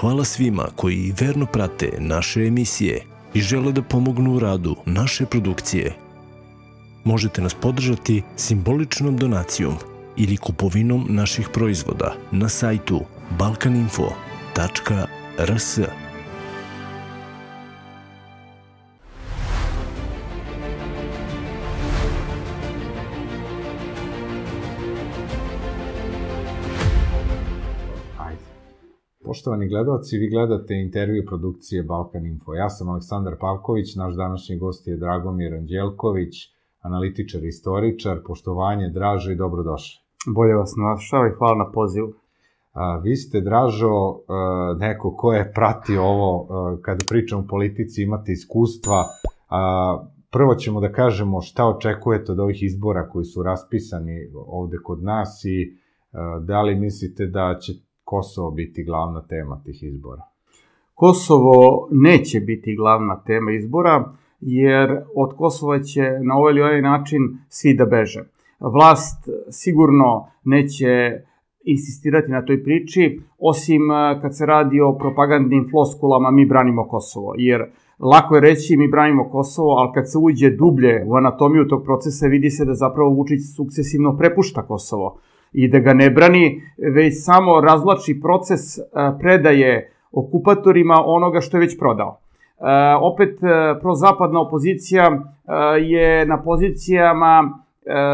Hvala svima koji verno prate naše emisije i žele da pomognu u radu naše produkcije. Možete nas podržati simboličnom donacijom ili kupovinom naših proizvoda na sajtu balkaninfo.rs. Poštovani gledalci, vi gledate intervju produkcije Balkaninfo. Ja sam Aleksandar Vučić, naš današnji gost je Dragomir Anđelković, analitičar i istoričar. Poštovanje, Dražo, i dobrodošli. Bolje vas našao i hvala na pozivu. Vi ste, Dražo, neko ko je pratio ovo, kada pričam o politici, imate iskustva. Prvo ćemo da kažemo šta očekujete od ovih izbora koji su raspisani ovde kod nas i da li mislite da će Kosovo biti glavna tema tih izbora? Kosovo neće biti glavna tema izbora, jer od Kosova će na ovaj ili onaj način svi da beže. Vlast sigurno neće insistirati na toj priči, osim kad se radi o propagandnim floskulama mi branimo Kosovo, jer lako je reći mi branimo Kosovo, ali kad se uđe dublje u anatomiju tog procesa vidi se da zapravo Vučić sukcesivno prepušta Kosovo i da ga ne brani, već samo razvlači proces predaje okupatorima onoga što je već prodao. Opet, prozapadna opozicija je na pozicijama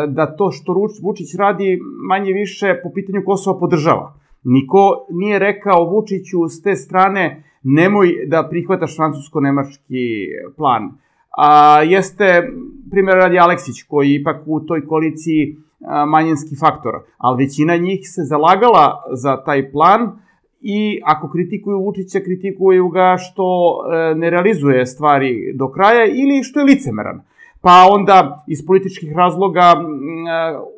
da to što Vučić radi manje više po pitanju Kosova podržava. Niko nije rekao Vučiću s te strane nemoj da prihvataš francusko-nemački plan. Jeste primjer radi Aleksić koji ipak u toj koaliciji manjinski faktor, ali većina njih se zalagala za taj plan i ako kritikuju Vučića, kritikuju ga što ne realizuje stvari do kraja ili što je licemeran. Pa onda iz političkih razloga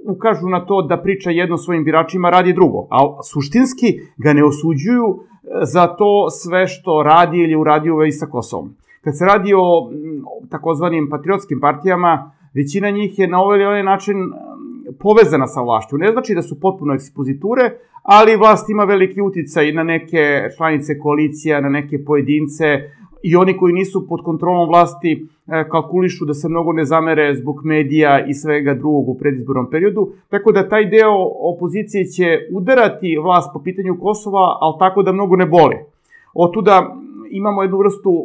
ukažu na to da priča jedno svojim biračima, radi drugo. A suštinski ga ne osuđuju za to sve što radi ili uradio već sa Kosovom. Kad se radi o takozvanim patriotskim partijama, većina njih je na ovaj ili onaj način povezana sa vlašću. Ne znači da su potpuno ekspoziture, ali vlast ima veliki uticaj na neke članice koalicija, na neke pojedince i oni koji nisu pod kontrolom vlasti kalkulišu da se mnogo ne zamere zbog medija i svega drugog u predizbornom periodu. Tako da taj deo opozicije će udarati vlast po pitanju Kosova, ali tako da mnogo ne boli. Otuda imamo jednu vrstu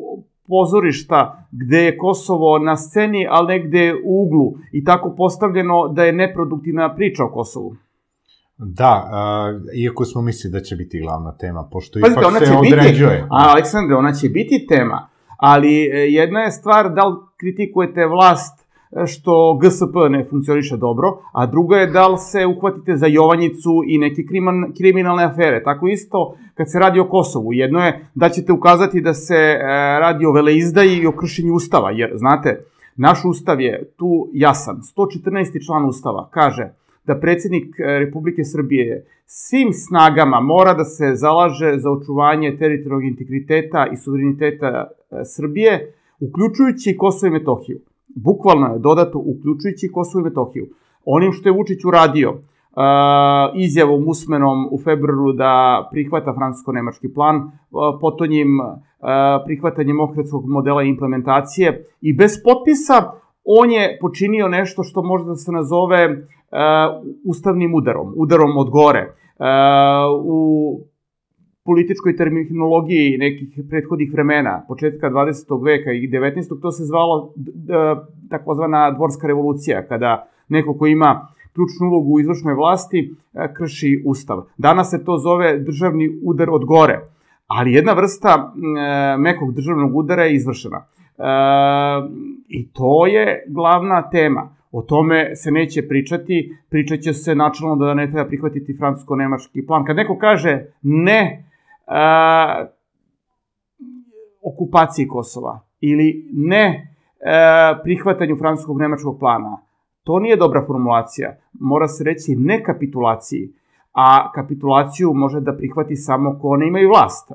pozorišta gde je Kosovo na sceni, ali negde u uglu i tako postavljeno da je neproduktivna priča o Kosovu. Da, iako smo mislili da će biti glavna tema, pošto ipak se određuje. Aleksandre, ona će biti tema, ali jedna je stvar da li kritikujete vlast što GSP ne funkcioniše dobro, a druga je da li se uhvatite za Jovanjicu i neke kriminalne afere. Tako isto kad se radi o Kosovu. Jedno je da ćete ukazati da se radi o veleizdaji i o kršenju Ustava, jer znate, naš Ustav je tu jasan. 114. član Ustava kaže da predsednik Republike Srbije svim snagama mora da se zalaže za očuvanje teritorijalnog integriteta i suvereniteta Srbije, uključujući Kosovo i Metohiju. Bukvalno je dodato uključujući Kosovo i Metohiju. Onim što je Vučić uradio izjavom usmenom u februaru da prihvata francusko-nemački plan, potonjim prihvatanjem ohridskog modela implementacije i bez potpisa on je počinio nešto što može da se nazove ustavnim udarom, udarom od gore. U političkoj terminologiji nekih prethodnih vremena, početka 20. veka i 19. to se zvalo takozvana dvorska revolucija, kada neko ko ima ključnu ulogu u izvršnoj vlasti krši ustav. Danas se to zove državni udar od gore, ali jedna vrsta mekog državnog udara je izvršena. I to je glavna tema. O tome se neće pričati, pričat će se načelno da ne treba prihvatiti francusko-nemački plan. Kad neko kaže ne okupaciji Kosova ili ne prihvatanju francuskog-nemačkog plana, to nije dobra formulacija. Mora se reći ne kapitulaciji, a kapitulaciju može da prihvati samo ko ne imaju vlast.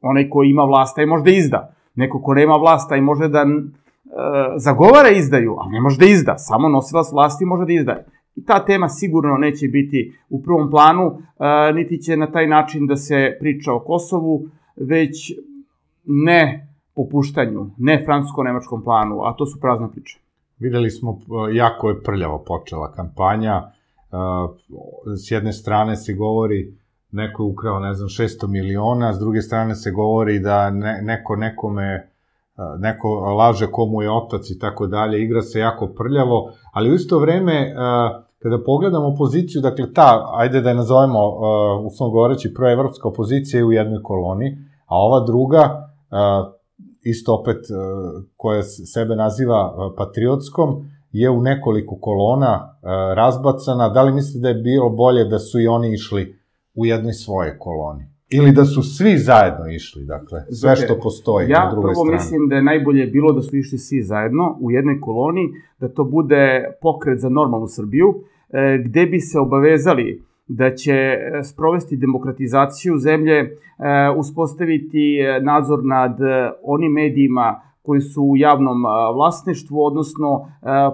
Onaj ko ima vlast, taj može da izda. Neko ko ne ima vlast, taj može da zagovara izdaju, ali ne može da izda. Samo nosilac vlasti može da izdaje. I ta tema sigurno neće biti u prvom planu, niti će na taj način da se priča o Kosovu, već ne popuštanju, ne francusko-nemačkom planu, a to su prazne priče. Videli smo, jako je prljavo počela kampanja. S jedne strane se govori neko je ukrao, ne znam, 600 miliona, s druge strane se govori da neko laže ko mu je otac i tako dalje, igra se jako prljavo, ali u isto vreme, kada pogledamo opoziciju, dakle ta, ajde da je nazovemo, uslovno govoreći, proevropska opozicija je u jednoj koloni, a ova druga, isto opet koja sebe naziva patriotskom, je u nekoliko kolona razbacana. Da li mislite da je bilo bolje da su i oni išli u jednoj svoje koloni? Ili da su svi zajedno išli, dakle, sve što postoji na drugoj strani? Ja prvo mislim da je najbolje bilo da su išli svi zajedno u jednoj koloni, da to bude pokret za normalnu Srbiju, gde bi se obavezali da će sprovesti demokratizaciju zemlje, uspostaviti nadzor nad onim medijima koji su u javnom vlasništvu, odnosno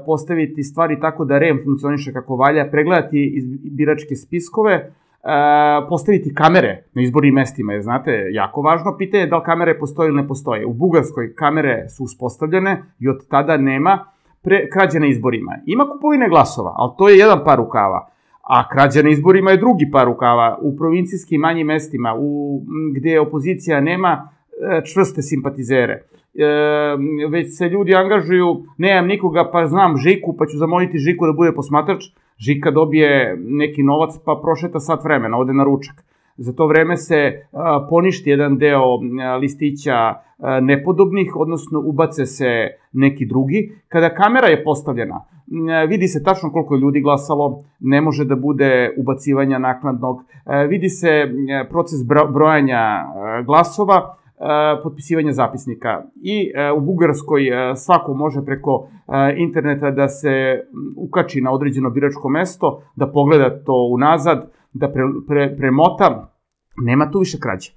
postaviti stvari tako da REM funkcioniše kako valja, pregledati biračke spiskove, postaviti kamere na izbornim mestima, jer znate, jako važno pitanje je da li kamere postoje ili ne postoje. U Bugarskoj kamere su uspostavljene i od tada nema krađe na izborima. Ima kupovine glasova, ali to je jedan par rukava, a krađa na izborima je drugi par rukava. U provincijskim manjim mestima, gde opozicija nema čvrste simpatizere, već se ljudi angažuju, nemam nikoga, pa znam Žiku, pa ću zamoliti Žiku da bude posmatrač. Žika dobije neki novac, pa prošeta sat vremena, ode na ručak. Za to vreme se poništi jedan deo listića nepodobnih, odnosno ubace se neki drugi. Kada kamera je postavljena, vidi se tačno koliko je ljudi glasalo, ne može da bude ubacivanja naknadnog, vidi se proces brojanja glasova, potpisivanja zapisnika. I u Bugarskoj svako može preko interneta da se ukači na određeno biračko mesto, da pogleda to unazad, da premota, nema tu više krađe.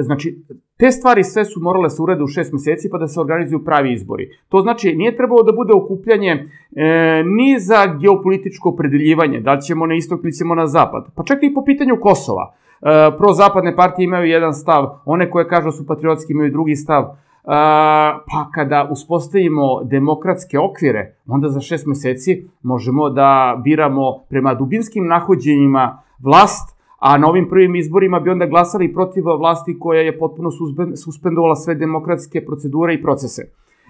Znači, te stvari sve su morale se urede u 6 meseci pa da se organizuju pravi izbori. To znači, nije trebalo da bude okupljanje ni za geopolitičko opredeljivanje, da li ćemo na istok ili ćemo na zapad. Pa čak i po pitanju Kosova. Prozapadne partije imaju jedan stav, one koje kažu da su patriotski imaju drugi stav. Pa kada uspostavimo demokratske okvire, onda za 6 meseci možemo da biramo prema dubinskim nahođenjima vlast, a na ovim prvim izborima bi onda glasali protiv vlasti koja je potpuno suspendovala sve demokratske procedure i procese.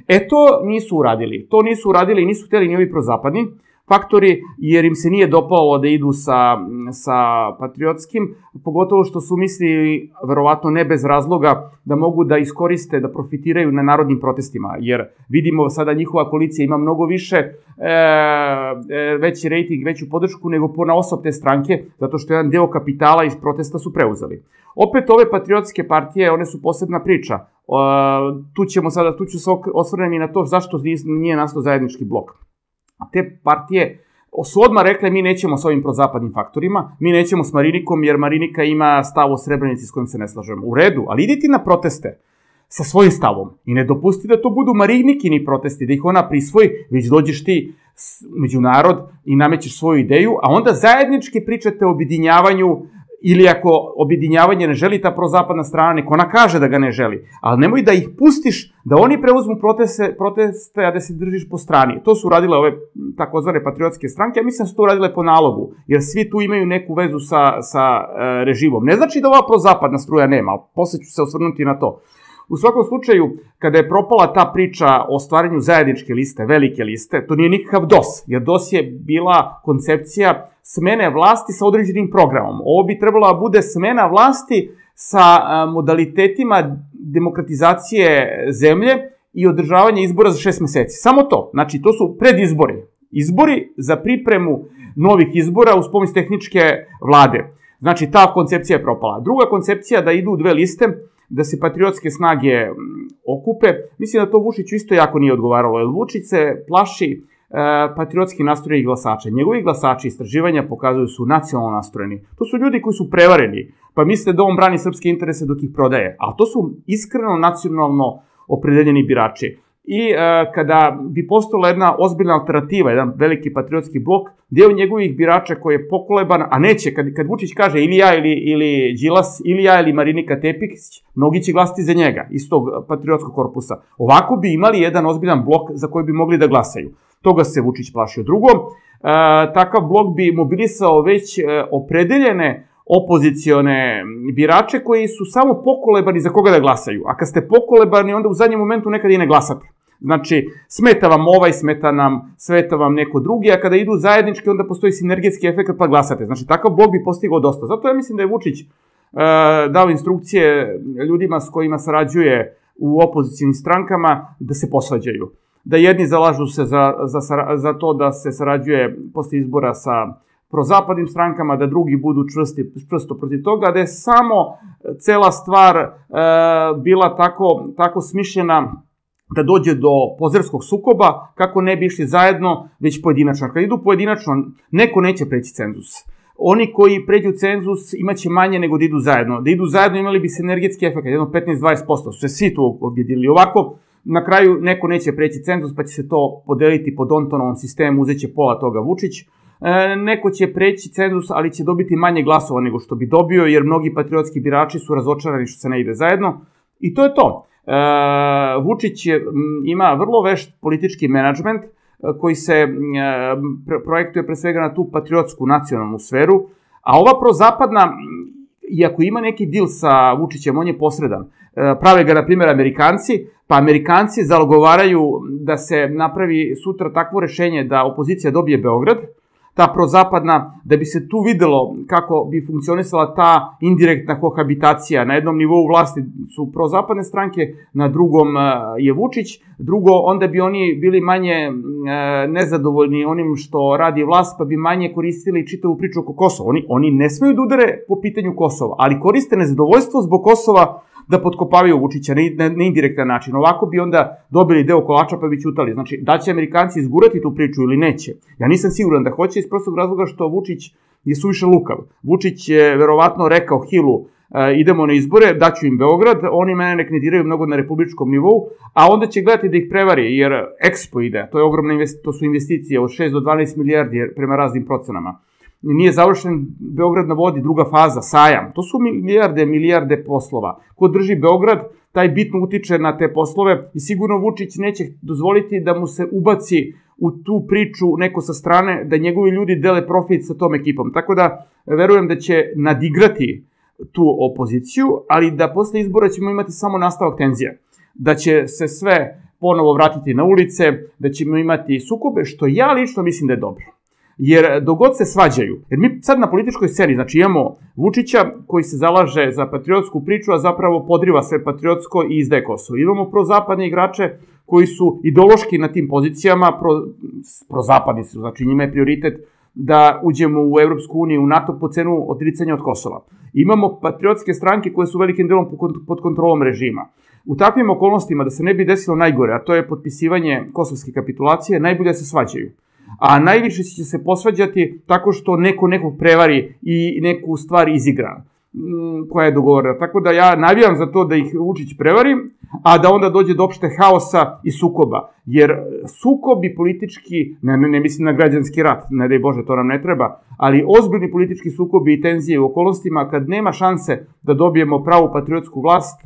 E to nisu uradili. To nisu uradili i nisu hteli ni ovi prozapadni faktori, jer im se nije dopalo da idu sa patriotskim, pogotovo što su mislili, verovatno ne bez razloga, da mogu da iskoriste, da profitiraju na narodnim protestima, jer vidimo sada njihova koalicija ima mnogo više, veći rejting, veću podršku nego ponaosob te stranke, zato što jedan deo kapitala iz protesta su preuzeli. Opet ove patriotske partije, one su posebna priča. Tu ću se osvrnuti na to zašto nije nastao zajednički blok. Te partije su odmah rekle mi nećemo s ovim prozapadnim faktorima, mi nećemo s Marinikom jer Marinika ima stav o Srebrenici s kojim se ne slažemo. U redu, ali idite na proteste sa svojim stavom i ne dopusti da to budu Marinikini protesti, da ih ona prisvoji, već dođeš ti među narod i namećeš svoju ideju, a onda zajednički pričate o objedinjavanju ili ako objedinjavanje ne želi ta prozapadna strana, nek ona kaže da ga ne želi. Ali nemoj da ih pustiš, da oni preuzmu proteste, a da se držiš po strani. To su uradile ove takozvane patriotske stranke, a mislim su to uradile po nalogu, jer svi tu imaju neku vezu sa režimom. Ne znači da ova prozapadna struja nema, ali posle ću se osvrnuti na to. U svakom slučaju, kada je propala ta priča o stvaranju zajedničke liste, velike liste, to nije nikakav DOS, jer DOS je bila koncepcija smene vlasti sa određenim programom. Ovo bi trebalo da bude smena vlasti sa modalitetima demokratizacije zemlje i održavanja izbora za 6 meseci. Samo to. Znači, to su predizbori. Izbori za pripremu novih izbora uz pomoć tehničke vlade. Znači, ta koncepcija je propala. Druga koncepcija da idu u dve liste, da se patriotske snage okupe. Mislim da to Vučiću isto jako nije odgovaralo, jer Vučić se plaši patriotski nastrojeni glasača. Njegovi glasači istraživanja pokazuju su nacionalno nastrojeni. To su ljudi koji su prevareni, pa misle da on brani srpske interese dok ih prodaje. Ali to su iskreno nacionalno opredeljeni birači. i kada bi postojala jedna ozbiljna alternativa, jedan veliki patriotski blok, deo njegovih birača koji je pokoleban, a neće, kad Vučić kaže ili ja ili Đilas, ili ja ili Marinika Tepić, mnogi će glasiti za njega iz tog patriotskog korpusa. Ovako bi imali jedan ozbiljan blok za koji bi mogli da glasaju. Toga se Vučić plašio. Drugo, takav blok bi mobilisao već opredeljene opozicione birače koji su samo pokolebani za koga da glasaju. A kad ste pokolebani, onda u zadnjem momentu nekad i ne glasate. Znači, smeta vam ovaj, smeta vam neko drugi, a kada idu zajednički, onda postoji sinergetski efekt pa glasate. Znači, takav blok bi postigao dosta. Zato ja mislim da je Vučić dao instrukcije ljudima s kojima sarađuje u opozicionim strankama da se posvađaju. Da jedni zalažu se za to da se sarađuje posle izbora sa prozapadnim strankama, da drugi budu čvrsto protiv toga, da je samo cela stvar bila tako smišljena da dođe do pozerskog sukoba, kako ne bi išli zajedno, već pojedinačno. Kad idu pojedinačno, neko neće preći cenzus. Oni koji pređu cenzus imaće manje nego da idu zajedno. Da idu zajedno imali bi sinergetski efekt, jedno 15-20%, su se svi tu objedinili. Ovako, na kraju neko neće preći cenzus, pa će se to podeliti po Dontonovom sistemu, uzeće pola toga Vučić. Neko će preći cenzus, ali će dobiti manje glasova nego što bi dobio, jer mnogi patriotski birači su razočarani što se ne ide zajedno. I to je to. Vučić ima vrlo vešt politički menadžment koji se projektuje pre svega na tu patriotsku nacionalnu sferu, a ova prozapadna, iako ima neki dil sa Vučićem, on je posredan. Prave ga, na primjer, Amerikanci, pa Amerikanci zalogovaraju da se napravi sutra takvo rešenje da opozicija dobije Beograd, ta prozapadna, da bi se tu videlo kako bi funkcionisala ta indirektna kohabitacija. Na jednom nivou vlasti su prozapadne stranke, na drugom je Vučić. Drugo, onda bi oni bili manje nezadovoljni onim što radi vlast, pa bi manje koristili čitavu priču oko Kosova. Oni ne smeju da udare po pitanju Kosova, ali koriste nezadovoljstvo zbog Kosova da potkopavaju Vučića na indirektan način. Ovako bi onda dobili deo kolača pa bi ćutali. Znači, da će Amerikanci izgurati tu priču ili neće? Ja nisam siguran da hoće iz prostog razloga što Vučić je suviše lukav. Vučić je verovatno rekao Hillu, idemo na izbore, daću im Beograd, oni mene nek ne diraju mnogo na republičkom nivou, a onda će gledati da ih prevari, jer Expo ide, to su investicije od 6 do 12 milijardi prema raznim procenama. Nije završen Beograd na vodi, druga faza, sajam. To su milijarde poslova. Ko drži Beograd, taj bitno utiče na te poslove i sigurno Vučić neće dozvoliti da mu se ubaci u tu priču neko sa strane, da njegovi ljudi dele profit sa tom ekipom. Tako da verujem da će nadigrati tu opoziciju, ali da posle izbora ćemo imati samo nastavak tenzija. Da će se sve ponovo vratiti na ulice, da ćemo imati sukobe, što ja lično mislim da je dobro. Jer dogod se svađaju, jer mi sad na političkoj sceni, znači imamo Vučića koji se zalaže za patriotsku priču, a zapravo podriva sve patriotsko i izdaje Kosovo. Imamo prozapadne igrače koji su ideološki na tim pozicijama, prozapadni su, znači njima je prioritet da uđemo u EU, u NATO po cenu odricanja od Kosova. Imamo patriotske stranke koje su velikim delom pod kontrolom režima. U takvim okolnostima, da se ne bi desilo najgore, a to je potpisivanje kosovske kapitulacije, najbolje se svađaju. A najviše će se posvađati tako što neko nekog prevari i neku stvar izigra koja je dogovorena. Tako da ja navijam za to da ih Vučić prevari, a da onda dođe do opšte haosa i sukoba. Jer sukobi politički, ne mislim na građanski rat, ne daj Bože, to nam ne treba, ali ozbiljni politički sukobi i tenzije u okolnostima, kad nema šanse da dobijemo pravu patriotsku vlast,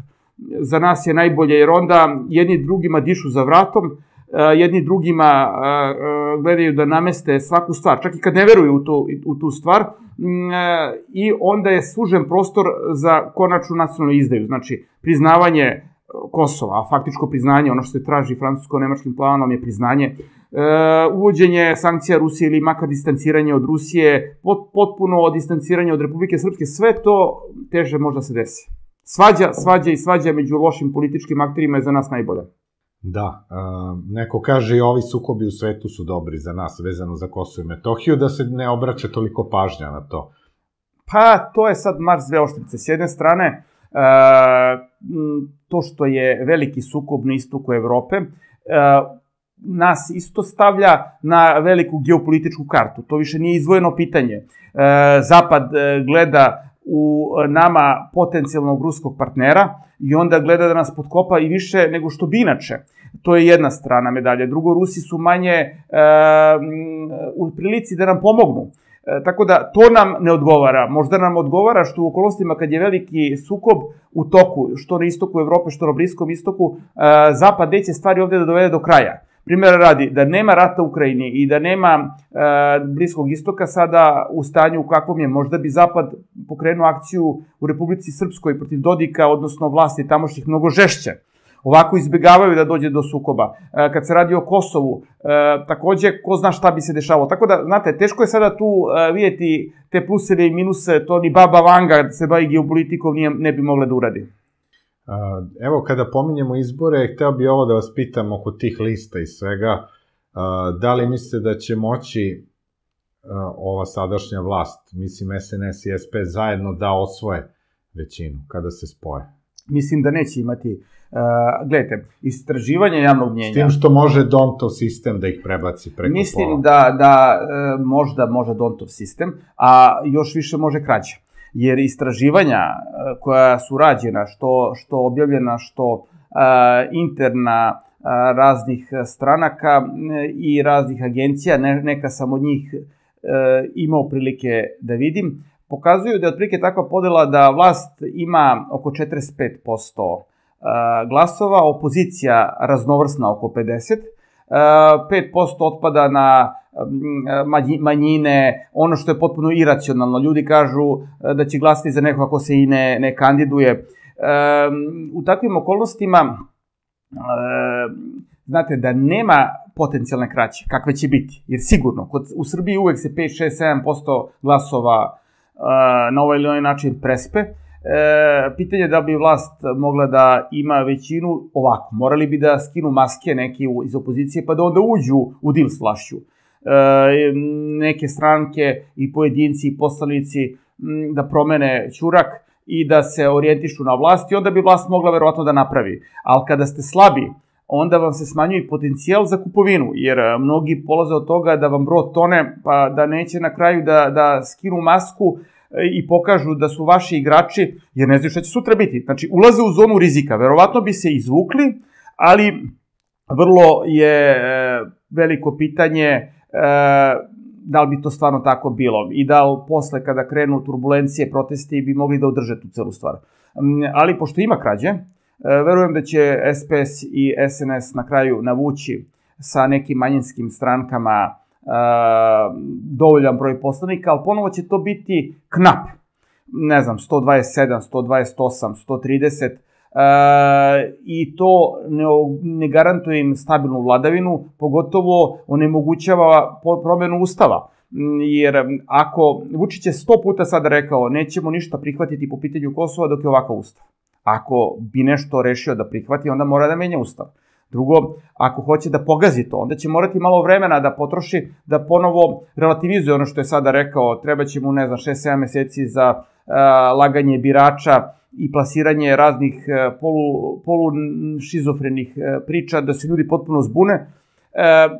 za nas je najbolje, jer onda jedni drugima dišu za vratom, jedni drugima gledaju da nameste svaku stvar, čak i kad ne veruju u tu stvar, i onda je sužen prostor za konačnu nacionalnu izdaju. Znači, priznavanje Kosova, a faktičko priznanje, ono što se traži francusko-nemačkim planom je priznanje, uvođenje sankcija Rusije ili makar distanciranje od Rusije, potpuno distanciranje od Republike Srpske, sve to teže možda se desi. Svađa i svađa među lošim političkim akterima je za nas najbolja. Da, neko kaže i ovi sukobi u svetu su dobri za nas, vezano za Kosovo i Metohiju, da se ne obraća toliko pažnja na to. Pa, to je sad mač dve oštrice. S jedne strane, to što je veliki sukob na istoku Evrope, nas isto stavlja na veliku geopolitičku kartu. To više nije izdvojeno pitanje. Zapad gleda u nama potencijalnog ruskog partnera i onda gleda da nas potkopa i više nego što bi inače. To je jedna strana medalje. Drugo, Rusi su manje u prilici da nam pomognu. Tako da to nam ne odgovara. Možda nam odgovara što u okolnostima kad je veliki sukob u toku, što na istoku Evrope, što na Bliskom istoku, Zapad neće stvari ovde da dovede do kraja. Primera radi, da nema rata u Ukrajini i da nema Bliskog istoka sada u stanju u kakvom je, možda bi Zapad pokrenuo akciju u Republici Srpskoj protiv Dodika, odnosno vlasti tamošnjih, mnogo žešće. Ovako izbjegavaju da dođe do sukoba. Kad se radi o Kosovu, takođe, ko zna šta bi se dešavalo. Tako da, znate, teško je sada tu vidjeti te pluseve i minuse, to ni baba Vanga da se bavi geopolitikom ne bi mogla da uradi. Evo, kada pominjemo izbore, hteo bi ovo da vas pitam oko tih lista i svega. Da li mislite da će moći ova sadašnja vlast, mislim SNS i SP, zajedno da osvoje većinu kada se spoje? Mislim da neće imati, gledajte, istraživanje javnog mnjenja. S tim što može Dontov sistem da ih prebaci preko pola. Mislim da možda može Dontov sistem, a još više može krađa. Jer istraživanja koja su rađena, što objavljena, što interna raznih stranaka i raznih agencija, neka sam od njih imao prilike da vidim, pokazuju da je otprilike takva podela da vlast ima oko 45% glasova, opozicija raznovrsna oko 50%, 5% otpada na manjine, ono što je potpuno iracionalno. Ljudi kažu da će glasiti za neko ako se i ne kandiduje. U takvim okolnostima, znate, da nema potencijalne krađe, kakve će biti, jer sigurno, u Srbiji uvek se 5, 6, 7% glasova na ovaj ili onaj način prespe. Pitanje je da bi vlast mogla da ima većinu ovako. Morali bi da skinu maske neki iz opozicije pa da onda uđu u dil s vlašću. Neke stranke i pojedinci i poslanici da promene ćurak i da se orijentišu na vlast i onda bi vlast mogla verovatno da napravi. Ali kada ste slabi, onda vam se smanjuje potencijal za kupovinu, jer mnogi polaze od toga da vam brod tone, pa da neće na kraju da skinu masku i pokažu da su vaši igrači, jer ne znaju šta će sutra biti. Znači, ulaze u zonu rizika. Verovatno bi se izvukli, ali vrlo je veliko pitanje da li bi to stvarno tako bilo i da li posle kada krenu turbulencije, protesti, bi mogli da održe tu celu stvar. Ali, pošto ima krađe, verujem da će SPS i SNS na kraju navući sa nekim manjinskim strankama dovoljan broj poslanika, ali ponovo će to biti knap. Ne znam, 127, 128, 130 i to ne garantuje im stabilnu vladavinu, pogotovo onemogućava promenu ustava. Jer ako, Vučić je 100 puta sada rekao, nećemo ništa prihvatiti po pitanju Kosova dok je ovakav ustav. Ako bi nešto rešio da prihvati, onda mora da menja ustav. Drugo, ako hoće da pogazi to, onda će morati malo vremena da potroši, da ponovo relativizuje ono što je sada rekao. Treba će mu, ne znam, 6-7 meseci za laganje birača i plasiranje raznih polušizofrenih priča, da se ljudi potpuno zbune,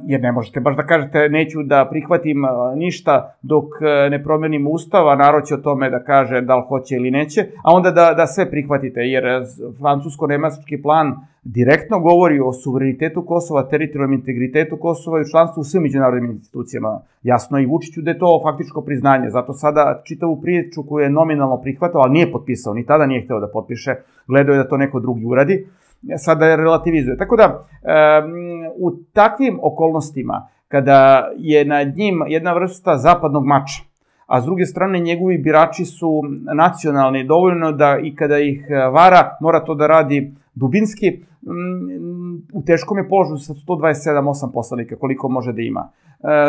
jer ne možete baš da kažete neću da prihvatim ništa dok ne promenim ustav, a narod će o tome da kaže da li hoće ili neće, a onda da sve prihvatite, jer Francusko-Nemački plan direktno govori o suverenitetu Kosova, teritorijalnom integritetu Kosova i članstvu u svim međunarodnim institucijama. Jasno i Vučiću da je to faktičko priznanje, zato sada čitavu priču koju je nominalno prihvatao, ali nije potpisao, ni tada nije hteo da potpiše, gledao je da to neko drugi uradi, sada je relativizuje. Tako da, u takvim okolnostima, kada je nad njim jedna vrsta zapadnog mača, a s druge strane njegovi birači su nacionalni, dovoljno da i kada ih vara, mora to da radi dubinski, u teškom je položaju sa 127-8 poslanika, koliko može da ima.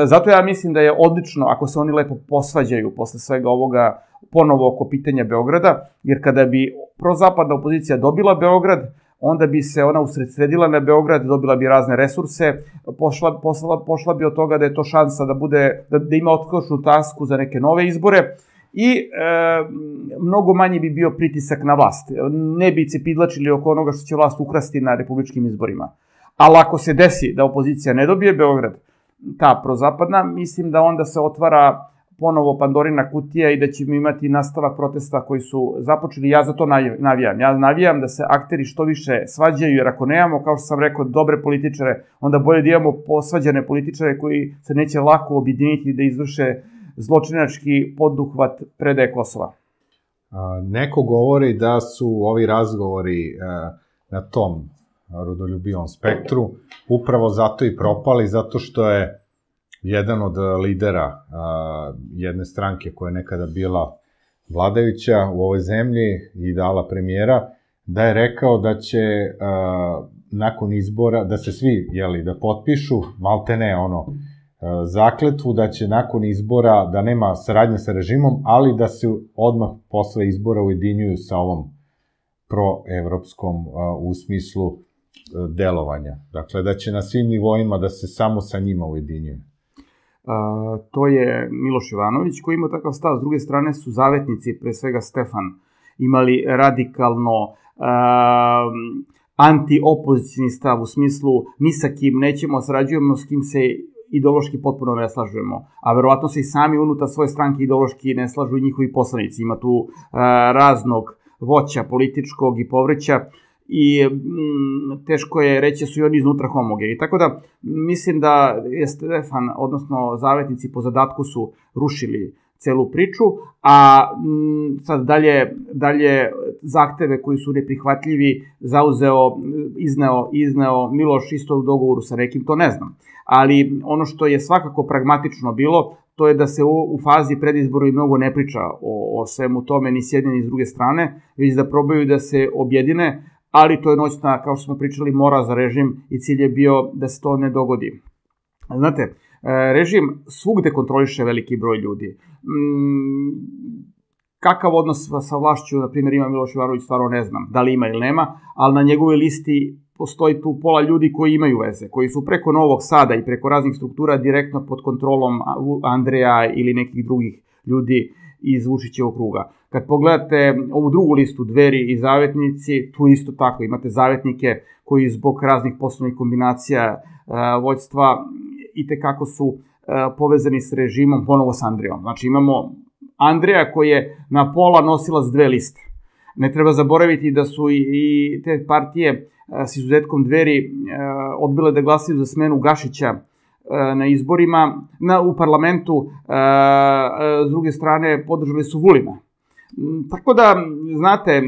Zato ja mislim da je odlično ako se oni lepo posvađaju posle svega ovoga ponovo oko pitanja Beograda, jer kada bi prozapadna opozicija dobila Beograd, onda bi se ona usredsredila na Beograd, dobila bi razne resurse, pošla bi od toga da je to šansa da ima otključnu tasku za neke nove izbore i mnogo manji bi bio pritisak na vlast. Ne bi se pidlačili oko onoga što će vlast ukrasti na republičkim izborima. Ali ako se desi da opozicija ne dobije Beograd, ta prozapadna, mislim da onda se otvara ponovo Pandorina kutija i da ćemo imati nastavak protesta koji su započeli. Ja za to navijam. Ja navijam da se akteri što više svađaju, jer ako nemamo, kao što sam rekao, dobre političare, onda bolje da imamo posvađane političare koji se neće lako objediniti da izvrše zločinački poduhvat predaje Kosova. Neko govori da su ovi razgovori na tom rodoljubivom spektru upravo zato i propali, zato što je jedan od lidera jedne stranke koja je nekada bila vladajuća u ovoj zemlji i dala premijera, da je rekao da će nakon izbora, da se svi, jeli, da potpišu, malte ne, ono, zakletvu da će nakon izbora, da nema saradnje sa režimom, ali da se odmah posle izbora ujedinjuju sa ovom proevropskom u smislu delovanja. Dakle, da će na svim nivoima da se samo sa njima ujedinjuju. To je Miloš Jovanović koji ima takav stav. S druge strane su zavetnici, pre svega Stefan, imali radikalno anti-opozicijni stav u smislu ni sa kim nećemo sarađujemo, s kim se ideološki potpuno ne slažujemo, a verovatno se i sami unutar svoje stranke ideološki ne slažu njihovi poslanici. Ima tu raznog voća političkog i povrća i teško je reći su i oni iznutra homogeni. Tako da mislim da je Stefan, odnosno zavetnici po zadatku su rušili celu priču, a sad dalje zahteve koji su neprihvatljivi izneo Miloš isto u dogovoru sa nekim, to ne znam. Ali ono što je svakako pragmatično bilo, to je da se u fazi predizboru i mnogo ne priča o svemu tome, ni s jedne ni s druge strane, već da probaju da se objedine, ali to je noćna, kao što smo pričali, mora za režim i cilj je bio da se to ne dogodi. Znate, režim svugde kontroliše veliki broj ljudi. Kakav odnos sa vlašću, na primjer, ima Miloš Jovanović, stvarno ne znam, da li ima ili nema, ali na njegovoj listi postoji tu pola ljudi koji imaju veze, koji su preko Novog Sada i preko raznih struktura direktno pod kontrolom Andreja ili nekih drugih ljudi iz Vučićevog kruga. Kad pogledate ovu drugu listu, Dveri i zavetnici, tu isto tako imate zavetnike koji zbog raznih poslovnih kombinacija vođstva i tekako su povezani s režimom, ponovo s Andrejom. Znači imamo Andreja koji je na pola nosila s dve liste. Ne treba zaboraviti da su i te partije s izuzetkom Dveri odbile da glasaju za smenu Gašića na izborima, u parlamentu, s druge strane podržali su Vulina. Tako da, znate,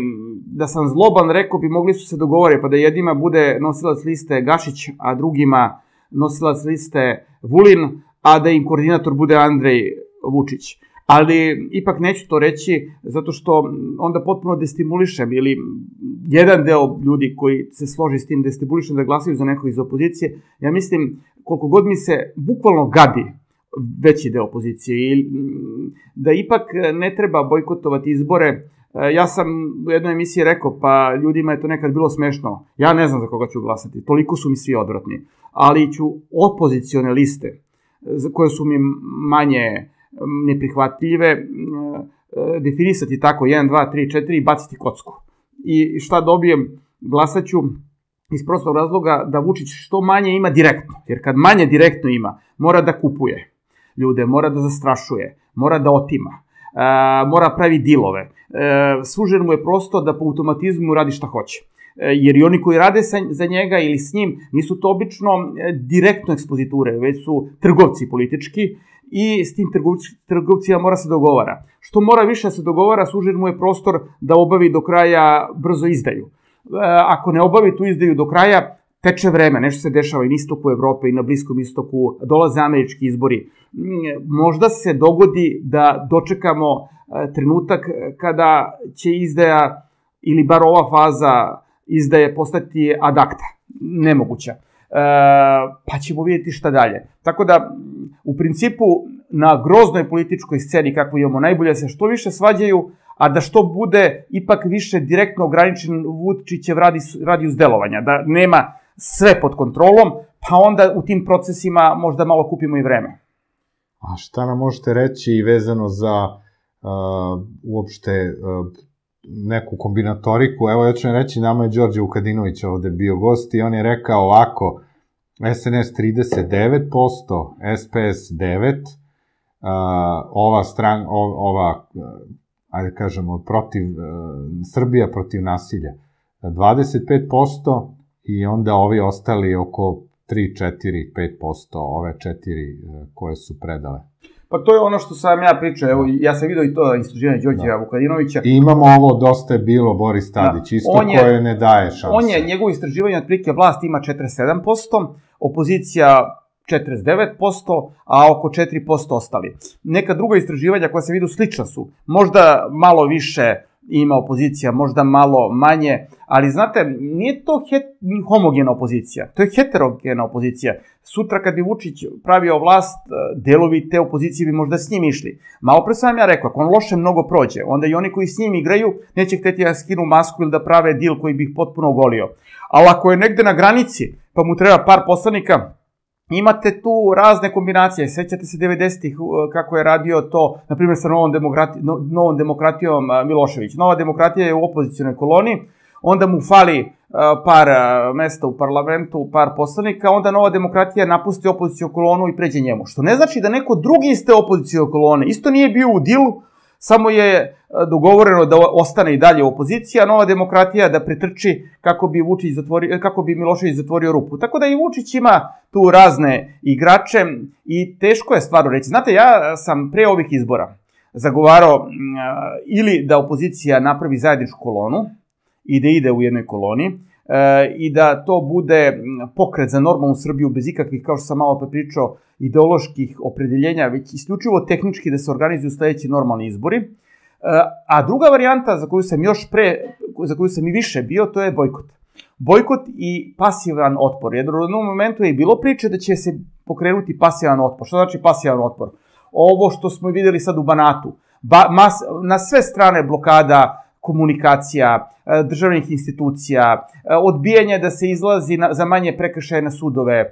da sam zloban, rekao bi, mogli su se dogovore, pa da jednima bude nosilac liste Gašić, a drugima nosilac liste Vulin, a da im koordinator bude Andrej Vučić. Ali ipak neću to reći, zato što onda potpuno destimulišem, ili jedan deo ljudi koji se složi s tim destimulišem da glasaju za neko iz opozicije. Ja mislim, koliko god mi se bukvalno gadi veći deo opozicije, i da ipak ne treba bojkotovati izbore. Ja sam u jednoj emisiji rekao, pa ljudima je to nekad bilo smešno, ja ne znam za koga ću glasati, toliko su mi svi odvratni, ali ću opozicione liste, koje su mi manje neprihvatljive, definisati tako 1, 2, 3, 4 i baciti kocku. I šta dobijem? Glasat ću iz prostog razloga da Vučić što manje ima direktno. Jer kad manje direktno ima, mora da kupuje ljude, mora da zastrašuje, mora da otima, mora pravi dilove. Sužen mu je prosto da po automatizmu radi šta hoće. Jer i oni koji rade za njega ili s njim nisu to obično direktno ekspoziture, već su trgovci politički i s tim trgovcima mora se dogovara. Što mora više se dogovara, sužen mu je prostor da obavi do kraja brzo izdaju. Ako ne obavi tu izdaju do kraja, teče vreme, nešto se dešava i na istoku Evrope i na Bliskom istoku, dolaze američki izbori. Možda se dogodi da dočekamo trenutak kada će izdaja, ili bar ova faza izdaje, postati ad acta, nemoguća. Pa ćemo vidjeti šta dalje. Tako da, u principu, na groznoj političkoj sceni, kako imamo, najbolje se što više svađaju, a da što bude ipak više direktno ograničen Vučićev radijus delovanja, da nema sve pod kontrolom, pa onda u tim procesima možda malo kupimo i vreme. A šta nam možete reći vezano za uopšte neku kombinatoriku? Evo, ja ću vam reći, nama je Đorđe Vukadinović ovde bio gost i on je rekao ovako: SNS 39%, SPS 9%, ova, ajde kažemo, protiv Srbija, protiv nasilja, 25% i onda ovi ostali oko 3-4-5%, ove 4 koje su predale. Pa to je ono što sam ja pričao, evo, ja sam vidio i to istraživanje Đorđeja Vukadinovića. I imamo ovo, dosta je bilo Boris Tadić, isto koje ne daje šanse. On je, njegovo istraživanje otprilike, vlast ima 47%, opozicija 49%, a oko 4% ostali. Neka druga istraživanja koja se vidu slična su. Možda malo više ima opozicija, možda malo manje, ali znate, nije to homogena opozicija, to je heterogena opozicija. Sutra kad bi Vučić pravio vlast, delovi te opozicije bi možda s njim išli. Malo pre sam ja rekao, ako on loše mnogo prođe, onda i oni koji s njim igraju neće hteti da skinu masku ili da prave dil koji bi ih potpuno ogolio. Ali ako je negde na granici, pa mu treba par poslanika, imate tu razne kombinacije, sećate se 90-ih kako je radio to, na primjer sa Novom demokratijom Milošević. Nova demokratija je u opozicionoj koloni, onda mu fali par mesta u parlamentu, par poslanika, onda Nova demokratija napusti opozicijonu kolonu i pređe njemu. Što ne znači da neko drugi iz te opozicijone kolone isto nije bio u dilu, samo je dogovoreno da ostane i dalje opozicija, Nova demokratija da pretrči kako bi Milošević zatvorio rupu. Tako da i Vučić ima tu razne igrače i teško je stvarno reći. Znate, ja sam pre ovih izbora zagovarao ili da opozicija napravi zajedničku kolonu i da ide u jednoj koloni i da to bude pokret za normalnu Srbiju bez ikakvih, kao što sam malo prepričao, ideoloških opredeljenja, već isključivo tehnički da se organizuju sledeći normalni izbori. A druga varijanta za koju sam i više bio, to je bojkot. Bojkot i pasivan otpor. Jer u jednom momentu je bilo priče da će se pokrenuti pasivan otpor. Što znači pasivan otpor? Ovo što smo videli sad u Banatu. Na sve strane blokada, komunikacija, državnih institucija, odbijanje da se izlazi za manje prekršaje na sudove,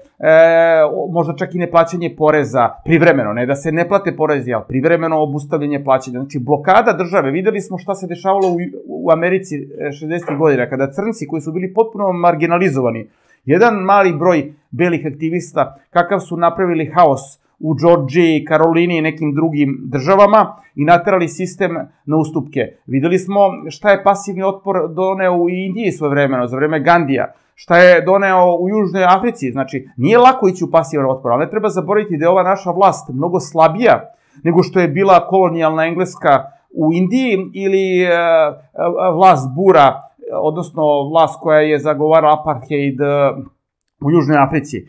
možda čak i neplaćanje poreza, privremeno, ne da se ne plate porezi, ali privremeno obustavljanje plaćanja. Znači, blokada države. Videli smo šta se dešavalo u Americi 60. godina, kada crnci koji su bili potpuno marginalizovani, jedan mali broj belih aktivista, kakav su napravili haos u Džordžiji, Karolini i nekim drugim državama i naterali sistem na ustupke. Videli smo šta je pasivni otpor doneo u Indiji svojevremeno, za vreme Gandija, šta je doneo u Južnoj Africi. Znači, nije lako ići u pasivan otpor, ali ne treba zaboraviti da je ova naša vlast mnogo slabija nego što je bila kolonijalna Engleska u Indiji ili vlast Bura, odnosno vlast koja je zagovarala apartheid u Južnoj Africi.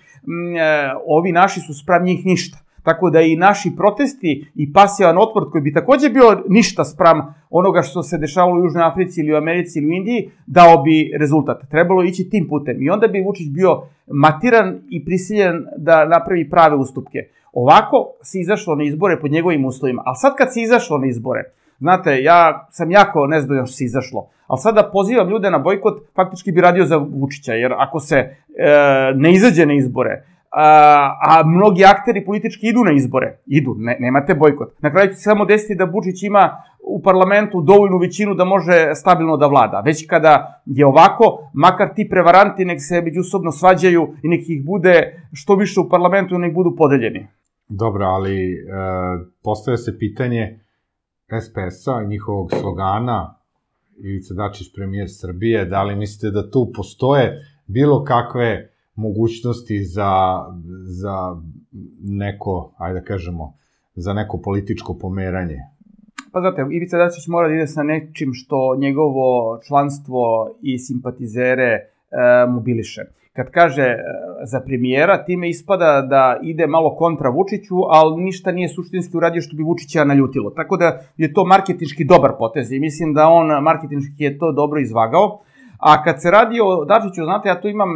Ovi naši su spram njih ništa. Tako da i naši protesti i pasivan otpor koji bi takođe bio ništa spram onoga što se dešavalo u Južnoj Africi ili u Americi ili u Indiji, dao bi rezultat. Trebalo ići tim putem. I onda bi Vučić bio matiran i prisiljen da napravi prave ustupke. Ovako se izašlo na izbore pod njegovim uslovima. Ali sad kad se izašlo na izbore, znate, ja sam jako nezadovoljan što se izašlo, ali sada pozivam ljude na bojkot, faktički bi radio za Vučića, jer ako se ne izađe na izbore, a mnogi akteri politički idu na izbore, idu, nemate bojkot. Na kraju će se samo desiti da Vučić ima u parlamentu dovoljnu većinu da može stabilno da vlada. Već kada je ovako, makar ti prevaranti nek se međusobno svađaju i nek ih bude što više u parlamentu, nek budu podeljeni. Dobro, ali postavlja se pitanje SPS-a i njihovog slogana, Ivica Dačić, premijer Srbije, da li mislite da tu postoje bilo kakve mogućnosti za neko, ajde da kažemo, za neko političko pomeranje? Pa znate, Ivica Dačić mora da ide sa nečim što njegovo članstvo i simpatizere mobiliše. Kad kaže za premijera, time ispada da ide malo kontra Vučiću, ali ništa nije suštinski uradio što bi Vučića naljutilo. Tako da je to marketinški dobar potez i mislim da on marketinški je to dobro izvagao. A kad se radi o Dačiću, znate, ja tu imam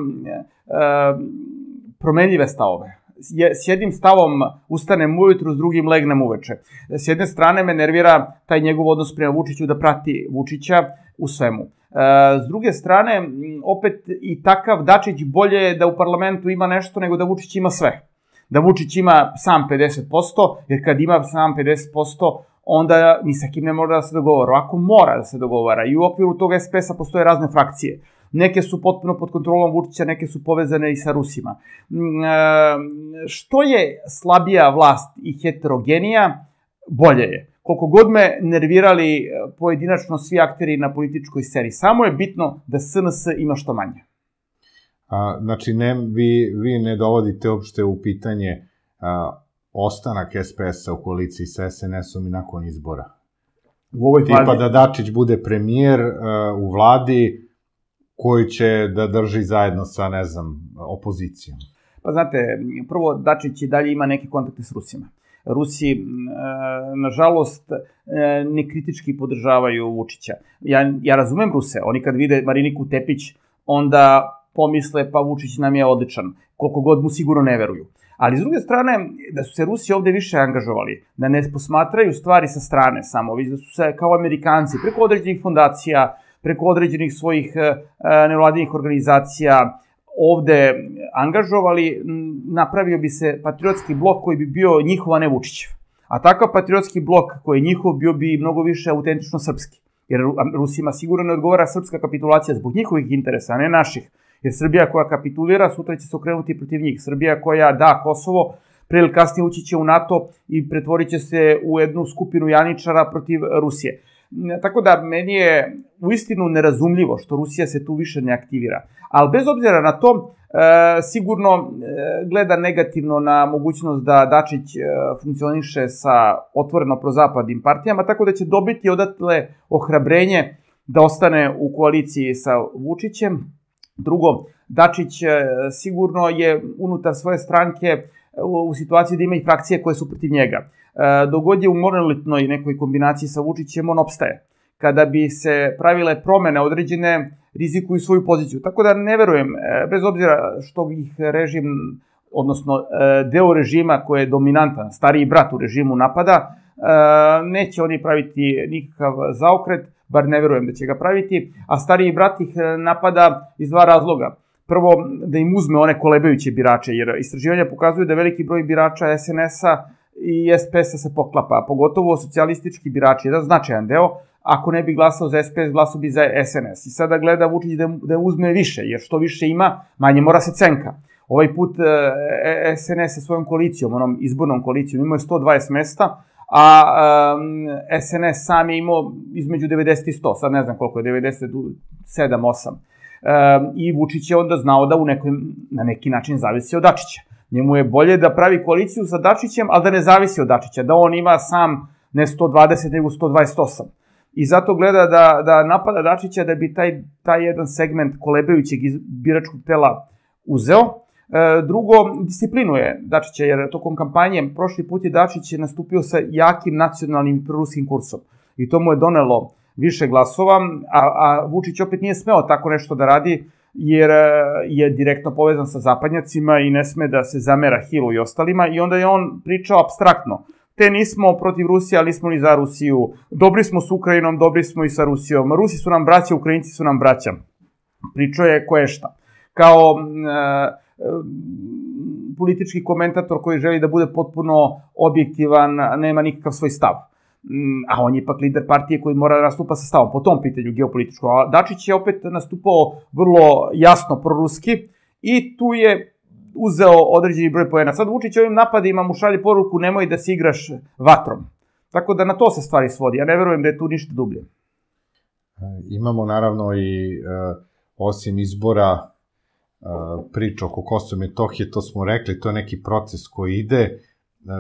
promenljive stavove. S jednim stavom ustanem ujutru, s drugim legnem uveče. S jedne strane me nervira taj njegov odnos prema Vučiću, da prati Vučića u svemu. S druge strane, opet i takav Dačić bolje je da u parlamentu ima nešto nego da Vučić ima sve. Da Vučić ima sam 50%, jer kad ima sam 50%, onda ni sa kim ne mora da se dogovara. Ovako mora da se dogovara i u okviru toga SPS-a postoje razne frakcije. neke su potpuno pod kontrolom Vučića, neke su povezane i sa Rusima. Što je slabija vlast i heterogenija, bolje je. Koliko god me nervirali pojedinačno svi akteri na političkoj sceni, samo je bitno da SNS ima što manje. Znači, vi ne dovodite uopšte u pitanje ostanak SPS-a u koaliciji sa SNS-om i nakon izbora. Tipa da Dačić bude premijer u vladi koji će da drži zajedno sa, ne znam, opozicijom. Pa znate, prvo Dačić i dalje ima neke kontakte s Rusima. Rusi, nažalost, nekritički podržavaju Vučića. Ja razumem Ruse, oni kad vide Mariniku Tepić, onda pomisle pa Vučić nam je odličan, koliko god mu sigurno ne veruju. Ali s druge strane, da su se Rusi ovde više angažovali, da ne posmatraju stvari sa strane samo, već da su se kao Amerikanci preko određenih fondacija, preko određenih svojih nevladinih organizacija ovde angažovali, napravio bi se patriotski blok koji bi bio njihov, a ne Vučićev. A takav patriotski blok koji je njihov bio bi mnogo više autentično srpski. Jer Rusima sigurno ne odgovara srpska kapitulacija zbog njihovih interesa, a ne naših. Jer Srbija koja kapitulira, sutra će se okrenuti protiv njih. Srbija koja da Kosovo, pre ili kasnije ući će u NATO i pretvorit će se u jednu skupinu janičara protiv Rusije. Tako da, meni je uistinu nerazumljivo što Rusija se tu više ne aktivira. Ali bez obzira na to, sigurno gleda negativno na mogućnost da Dačić funkcioniše sa otvoreno prozapadnim partijama, tako da će dobiti odatle ohrabrenje da ostane u koaliciji sa Vučićem. Drugo, Dačić sigurno je unutar svoje stranke u situaciji da ima i frakcije koje su protiv njega. Dok god je u monolitnoj nekoj kombinaciji sa Vučićem, on opstaje. Kada bi se pravile promene određene, rizikuju svoju poziciju. Tako da ne verujem, bez obzira što ih režim, odnosno deo režima koji je dominantan, stariji brat u režimu napada, neće oni praviti nikakav zaokret, bar ne verujem da će ga praviti, a stariji brat ih napada iz dva razloga. Prvo, da im uzme one kolebajuće birače, jer istraživanja pokazuju da veliki broj birača SNS-a i SPS-a se poklapa, pogotovo socijalistički birači, jedan značajan deo, ako ne bi glasao za SPS, glasao bi za SNS. I sada gleda Vučić da uzme više, jer što više ima, manje mora se cenka. Ovaj put SNS sa svojom koalicijom, onom izbornom koalicijom, imao je 120 mesta, a SNS sam je imao između 90 i 100, sad ne znam koliko je, 97, 8. I Vučić je onda znao da na neki način zavisi od Dačića. Njemu je bolje da pravi koaliciju sa Dačićem, ali da ne zavisi od Dačića, da on ima sam ne 120, nego 128. I zato gleda da napada Dačića da bi taj jedan segment kolebajućeg biračkog tela uzeo. Drugo, disciplinuje Dačića, jer tokom kampanje prošli put je Dačić nastupio sa jakim nacionalnim i proruskim kursom. I to mu je donelo više glasova, a Vučić opet nije smeo tako nešto da radi, jer je direktno povezan sa zapadnjacima i ne sme da se zamera Hilu i ostalima. I onda je on pričao apstraktno. Te nismo protiv Rusije, ali nismo ni za Rusiju. Dobri smo s Ukrajinom, dobri smo i sa Rusijom. Rusi su nam braća, Ukrajinci su nam braća. Pričao je koje šta. Kao politički komentator koji želi da bude potpuno objektivan, nema nikakav svoj stav. A on je ipak lider partije koji mora da nastupa sa stavom po tom pitanju geopolitičkom. A Dačić je opet nastupao vrlo jasno proruski i tu je uzeo određeni broj poena. Sad Vučić ovim napadima mu šalje poruku nemoj da se igraš vatrom. Tako da na to se stvari svodi. Ja ne verujem da je tu ništa dublje. Imamo naravno i osim izbora priča oko Kosova i Metohije, to smo rekli, to je neki proces koji ide,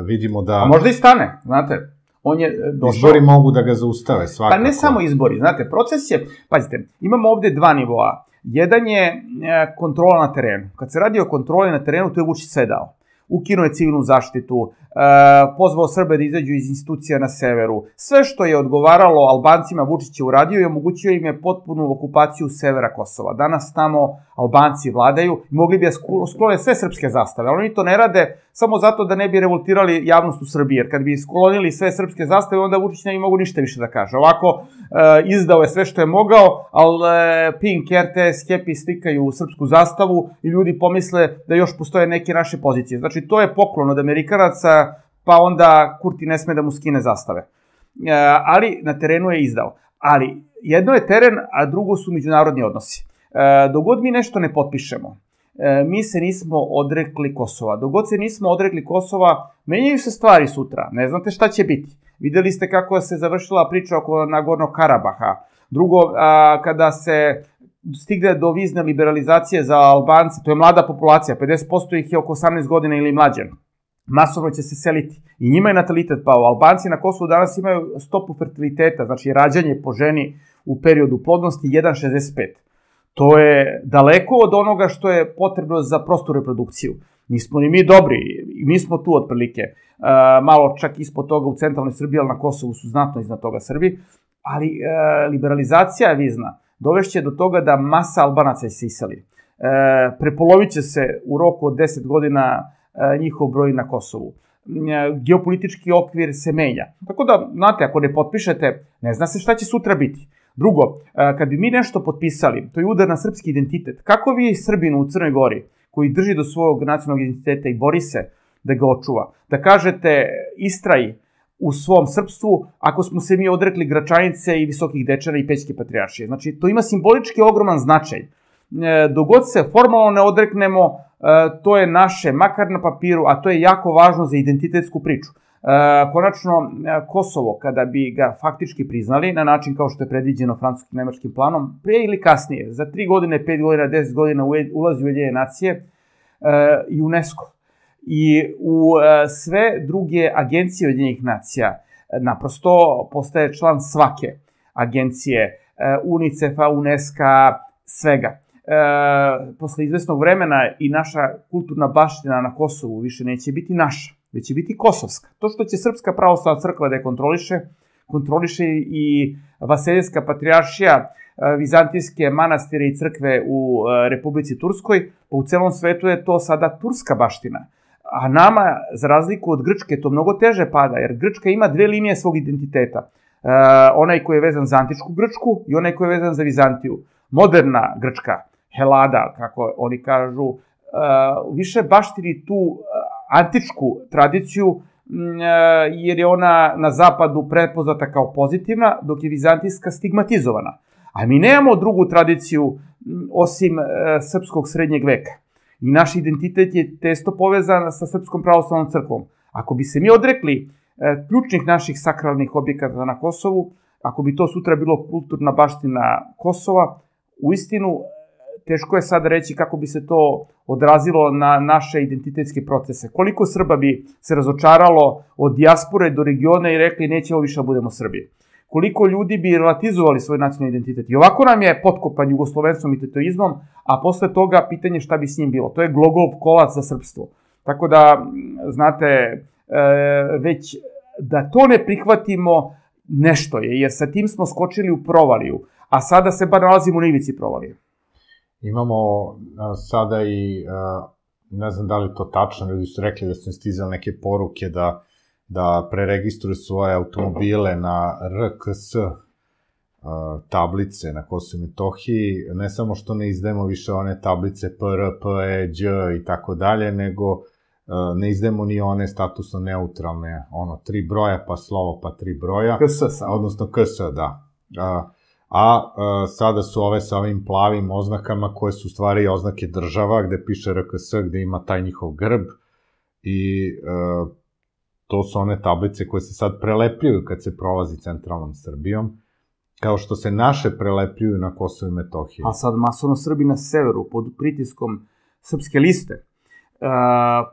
vidimo da... A možda i stane, znate, on je došao... Izbori mogu da ga zaustave, svakako. Pa ne samo izbori, znate, proces je... Pazite, imamo ovde dva nivoa. Jedan je kontrola na terenu. Kad se radi o kontroli na terenu, to je Vučić sve dao. Ukinuo je civilnu zaštitu, pozvao Srbe da izađu iz institucija na severu. Sve što je odgovaralo Albancima Vučić je uradio i omogućio im je potpunu okupaciju severa Kosova. Danas tamo Albanci vladaju i mogli bi da sklone sve srpske zastave, ali oni to ne rade samo zato da ne bi revoltirali javnost u Srbiji, jer kad bi sklonili sve srpske zastave, onda Vučić ne bi mogu ništa više da kaže. Ovako, izdao je sve što je mogao, ali Pink, RTS, Happy slikaju srpsku zastavu i ljudi pomisle da još postoje neke naše pozicije. Znači, to je poklon od Amerikanaca, pa onda Kurti ne sme da mu skine zastave. Ali na terenu je izdao. Ali jedno je teren, a drugo su međunarodni odnosi. Dogod mi nešto ne potpišemo, mi se nismo odrekli Kosova. Dogod se nismo odrekli Kosova, menjaju se stvari sutra, ne znate šta će biti. Videli ste kako se završila priča oko Nagornog Karabaha. Drugo, kada se stigne do vizne liberalizacije za Albance, to je mlada populacija, 50% ih je oko 18 godina ili mlađe. Masovno će se seliti. I njima je natalitet pao. Albanci na Kosovu danas imaju stopu fertiliteta, znači rađanje po ženi u periodu plodnosti 1,65. To je daleko od onoga što je potrebno za prostu reprodukciju. Nismo ni mi dobri, mi smo tu otprilike. Malo čak ispod toga u centralnoj Srbiji, ali na Kosovu su znatno iznad toga Srbi. Ali liberalizacija je vizna. Dovešće do toga da masa Albanaca se iseli. Prepolovit će se u roku od 10 godina njihov broj na Kosovu. Geopolitički okvir se menja. Tako da, znate, ako ne potpišete, ne zna se šta će sutra biti. Drugo, kad bi mi nešto potpisali, to je udar na srpski identitet. Kako vi Srbinu u Crnoj Gori, koji drži do svojog nacionalnog identiteta i bori se da ga očuva, da kažete istraji u svom srpstvu, ako smo se mi odrekli Gračanice i Visokih Dečana i Pećke patrijaršije. Znači, to ima simbolički ogroman značaj. Dogod se formalno ne odreknemo, to je naše, makar na papiru, a to je jako važno za identitetsku priču. Konačno, Kosovo, kada bi ga faktički priznali, na način kao što je predviđeno francusko-nemačkim planom, pre ili kasnije, za 3 godine, 5 godina, 10 godina ulazi u Ujedinjene nacije i UNESCO. I u sve druge agencije Ujedinjenih nacija, naprosto postaje član svake agencije, UNICEF-a, UNESCO-a, svega. Posle izvesnog vremena i naša kulturna baština na Kosovu više neće biti naša, već će biti kosovska. To što će Srpska pravoslavna crkva da je kontroliše, kontroliše i Vaseljenska patrijaršija, vizantijske manastire i crkve u Republici Turskoj, pa u celom svetu je to sada turska baština. A nama, za razliku od Grčke, to mnogo teže pada, jer Grčka ima 2 linije svog identiteta. Onaj koji je vezan za antičku Grčku i onaj koji je vezan za Vizantiju. Moderna Grčka, Helada, kako oni kažu, više baštini tu antičku tradiciju, jer je ona na zapadu prepoznata kao pozitivna, dok je vizantijska stigmatizovana. A mi nemamo drugu tradiciju osim srpskog srednjeg veka. I naš identitet je tesno povezan sa Srpskom pravoslavnom crkvom. Ako bi se mi odrekli ključnih naših sakralnih objekata na Kosovu, ako bi to sutra bilo kulturna baština Kosova, u istinu teško je sad reći kako bi se to odrazilo na naše identitetske procese. Koliko Srba bi se razočaralo od dijaspore do regiona i rekli nećemo više da budemo Srbi. Koliko ljudi bi relativizovali svoj nacionalni identitet. I ovako nam je potkopan jugoslovenstvom i tetoizmom, a posle toga pitanje šta bi s njim bilo. To je glogov kolac za srpstvo. Tako da, znate, već da to ne prihvatimo nešto je, jer sa tim smo skočili u provaliju, a sada se bar nalazimo na ivici provalije. Imamo sada i, ne znam da li to tačno, ljudi su rekli da su im stizali neke poruke da preregistruju svoje automobile na RKS tablice na Kosovu i Metohiji, ne samo što ne izdajemo više one tablice PR, PE, Đ i tako dalje, nego ne izdajemo ni one statusno neutralne, ono, 3 broja, pa slovo, pa 3 broja. KS, odnosno KS, da. A sada su ove sa ovim plavim oznakama, koje su u stvari oznake država, gde piše RKS, gde ima taj njihov grb i... To su one tablice koje se sad prelepljuju kad se prolazi centralnom Srbijom, kao što se naše prelepljuju na Kosovu i Metohiji. A sad masovno Srbi na severu, pod pritiskom Srpske liste,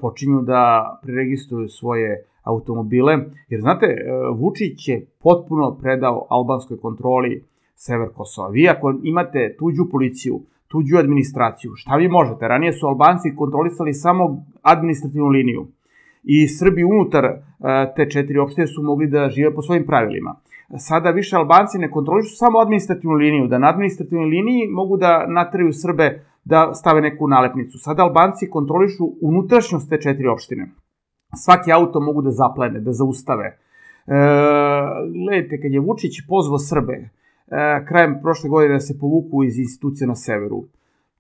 počinju da preregistruju svoje automobile. Jer, znate, Vučić je potpuno predao albanskoj kontroli sever Kosova. Vi ako imate tuđu policiju, tuđu administraciju, šta vi možete? Ranije su Albanci kontrolisali samo administrativnu liniju. I Srbi unutar te 4 opštine su mogli da žive po svojim pravilima. Sada više Albanci ne kontrolišu samo administrativnu liniju, da na administrativnoj liniji mogu da nateraju Srbe da stave neku nalepnicu. Sada Albanci kontrolišu unutrašnjost te 4 opštine. Svaki auto mogu da zaplene, da zaustave. Gledajte, kad je Vučić pozvao Srbe krajem prošle godine da se povuku iz institucija na severu,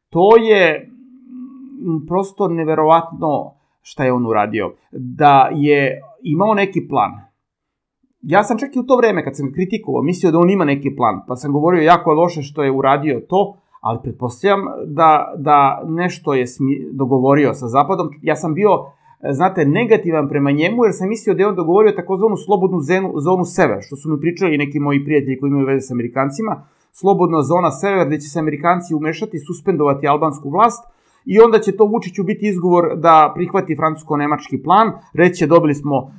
to je prosto neverovatno šta je on uradio, da je imao neki plan. Ja sam čak i u to vreme, kad sam kritikovao, mislio da on ima neki plan, pa sam govorio jako loše što je uradio to, ali pretpostavljam da nešto je dogovorio sa Zapadom. Ja sam bio, znate, negativan prema njemu, jer sam mislio da je on dogovorio takozvanu slobodnu zonu sever, što su mi pričali neki moji prijatelji koji imaju veze sa Amerikancima. Slobodna zona sever, gde će se Amerikanci umešati, suspendovati albansku vlast, i onda će to Vučiću biti izgovor da prihvati francusko-nemački plan, reći dobili smo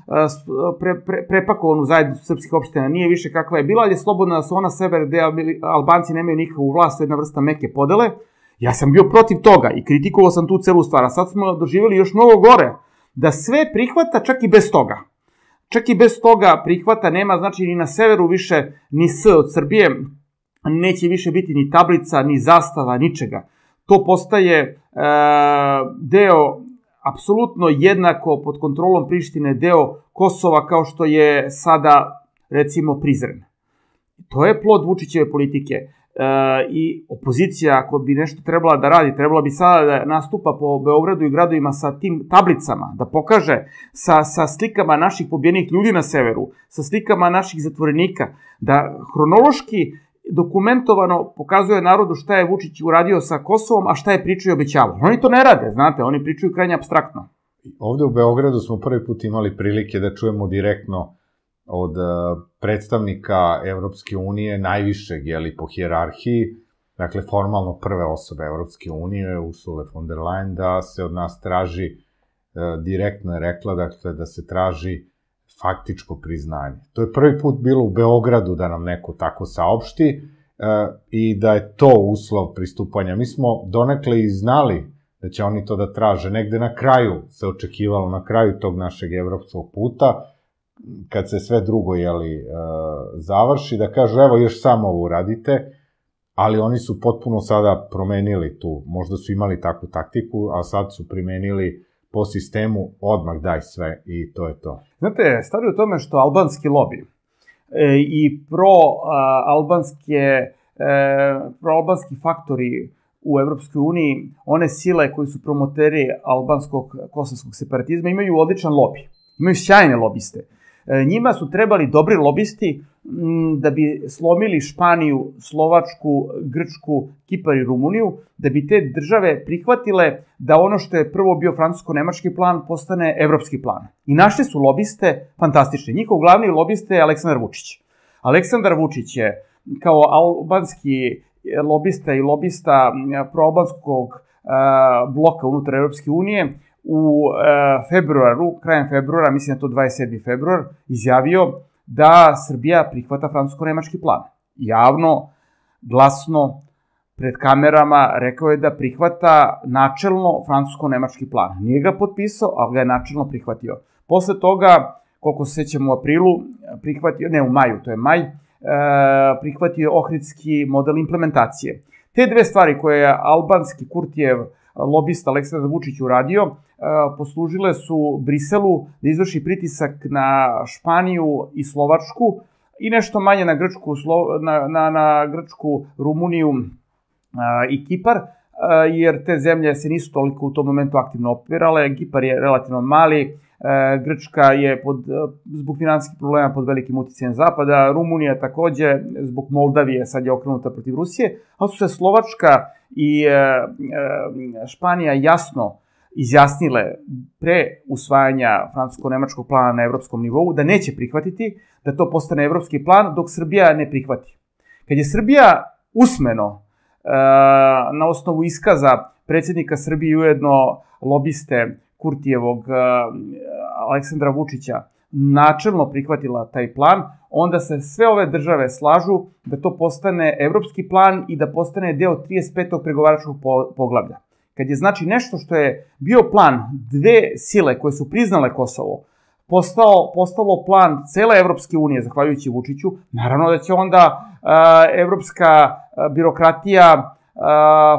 prepakovanu zajednicu srpskih opština, nije više kakva je bila, ali je slobodna zona sever gde Albanci nemaju nikakvu vlast, jedna vrsta meke podele. Ja sam bio protiv toga i kritikovao sam tu celu stvar, a sad smo doživjeli još mnogo gore, da sve prihvata čak i bez toga. Čak i bez toga prihvata nema, znači ni na severu više ni S od Srbije, neće više biti ni tablica, ni zastava, ničega. To postaje deo, apsolutno jednako pod kontrolom Prištine, deo Kosova kao što je sada, recimo, Prizren. To je plod Vučićeve politike. I opozicija, ako bi nešto trebala da radi, trebala bi sada da nastupa po Beogradu i gradovima sa tim tablicama, da pokaže sa slikama naših pobijenih ljudi na severu, sa slikama naših zatvorenika, da hronološki dokumentovano pokazuje narodu šta je Vučić uradio sa Kosovom, a šta je pričao i obećavao. Oni to ne rade, znate, oni pričaju krajnje apstraktno. Ovde u Beogradu smo prvi put imali prilike da čujemo direktno od predstavnika Evropske unije, najvišeg, jeli, po hijerarhiji, dakle, formalno prve osobe Evropske unije, Ursula von der Leyen, da se od nas traži, direktno je rekla, dakle, da se traži faktičko priznanje. To je prvi put bilo u Beogradu da nam neko tako saopšti i da je to uslov pristupanja. Mi smo donekle i znali da će oni to da traže. Negde na kraju se očekivalo, na kraju tog našeg evropskog puta, kad se sve drugo, jeli, završi, da kažu, evo, još samo ovo uradite, ali oni su potpuno sada promenili tu, možda su imali takvu taktiku, a sad su primenili po sistemu odmah daj sve i to je to. Znate, stvar je u tome što albanski lobi i proalbanski faktori u Evropskoj uniji, one sile koji su promoteri albanskog kosovskog separatizma, imaju odličan lobi. Imaju sjajne lobiste. Njima su trebali dobri lobisti da bi slomili Španiju, Slovačku, Grčku, Kipar i Rumuniju, da bi te države prihvatile da ono što je prvo bio francusko-nemački plan postane evropski plan. I našli su lobiste fantastične. Njihov glavni lobiste je Aleksandar Vučić. Aleksandar Vučić je kao albanski lobista i lobista proalbanskog bloka unutar Evropske unije u februaru, krajem februara, mislim da to 27. februar, izjavio da Srbija prihvata francusko-nemački plan. Javno, glasno, pred kamerama rekao je da prihvata načelno francusko-nemački plan. Nije ga potpisao, ali ga je načelno prihvatio. Posle toga, koliko se sećamo, u aprilu, prihvatio Ohridski model implementacije. Te dve stvari koje je albanski Kurtijev lobista Aleksandar Vučić uradio, poslužile su Briselu da izvrši pritisak na Španiju i Slovačku i nešto manje na Grčku, Rumuniju i Kipar, jer te zemlje se nisu toliko u tom momentu aktivno opirale. Kipar je relativno mali, Grčka je zbog finanskih problema pod velikim uticajem Zapada, Rumunija takođe, zbog Moldavije, sad je okrenuta protiv Rusije, ali su se Slovačka i Španija jasno izjasnile pre usvajanja francusko-nemačkog plana na evropskom nivou, da neće prihvatiti da to postane evropski plan dok Srbija ne prihvati. Kad je Srbija usmeno na osnovu iskaza predsednika Srbije i ujedno lobiste Kurtijevog Aleksandra Vučića načelno prihvatila taj plan, onda se sve ove države slažu da to postane evropski plan i da postane deo 35. pregovaračkog poglavlja. Kad je, znači, nešto što je bio plan dve sile koje su priznale Kosovo postalo plan cele Evropske unije, zahvaljujući Vučiću, naravno da će onda evropska birokratija,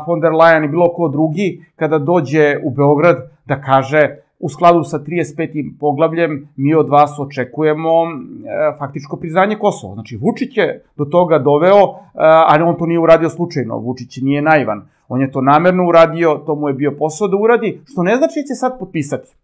von der Leyen i bilo ko drugi, kada dođe u Beograd da kaže u skladu sa 35. poglavljem mi od vas očekujemo faktičko priznanje Kosova. Znači, Vučić je do toga doveo, ali on to nije uradio slučajno. Vučić nije naivan. On je to namerno uradio, to mu je bio posao da uradi, što ne znači da će sad potpisati.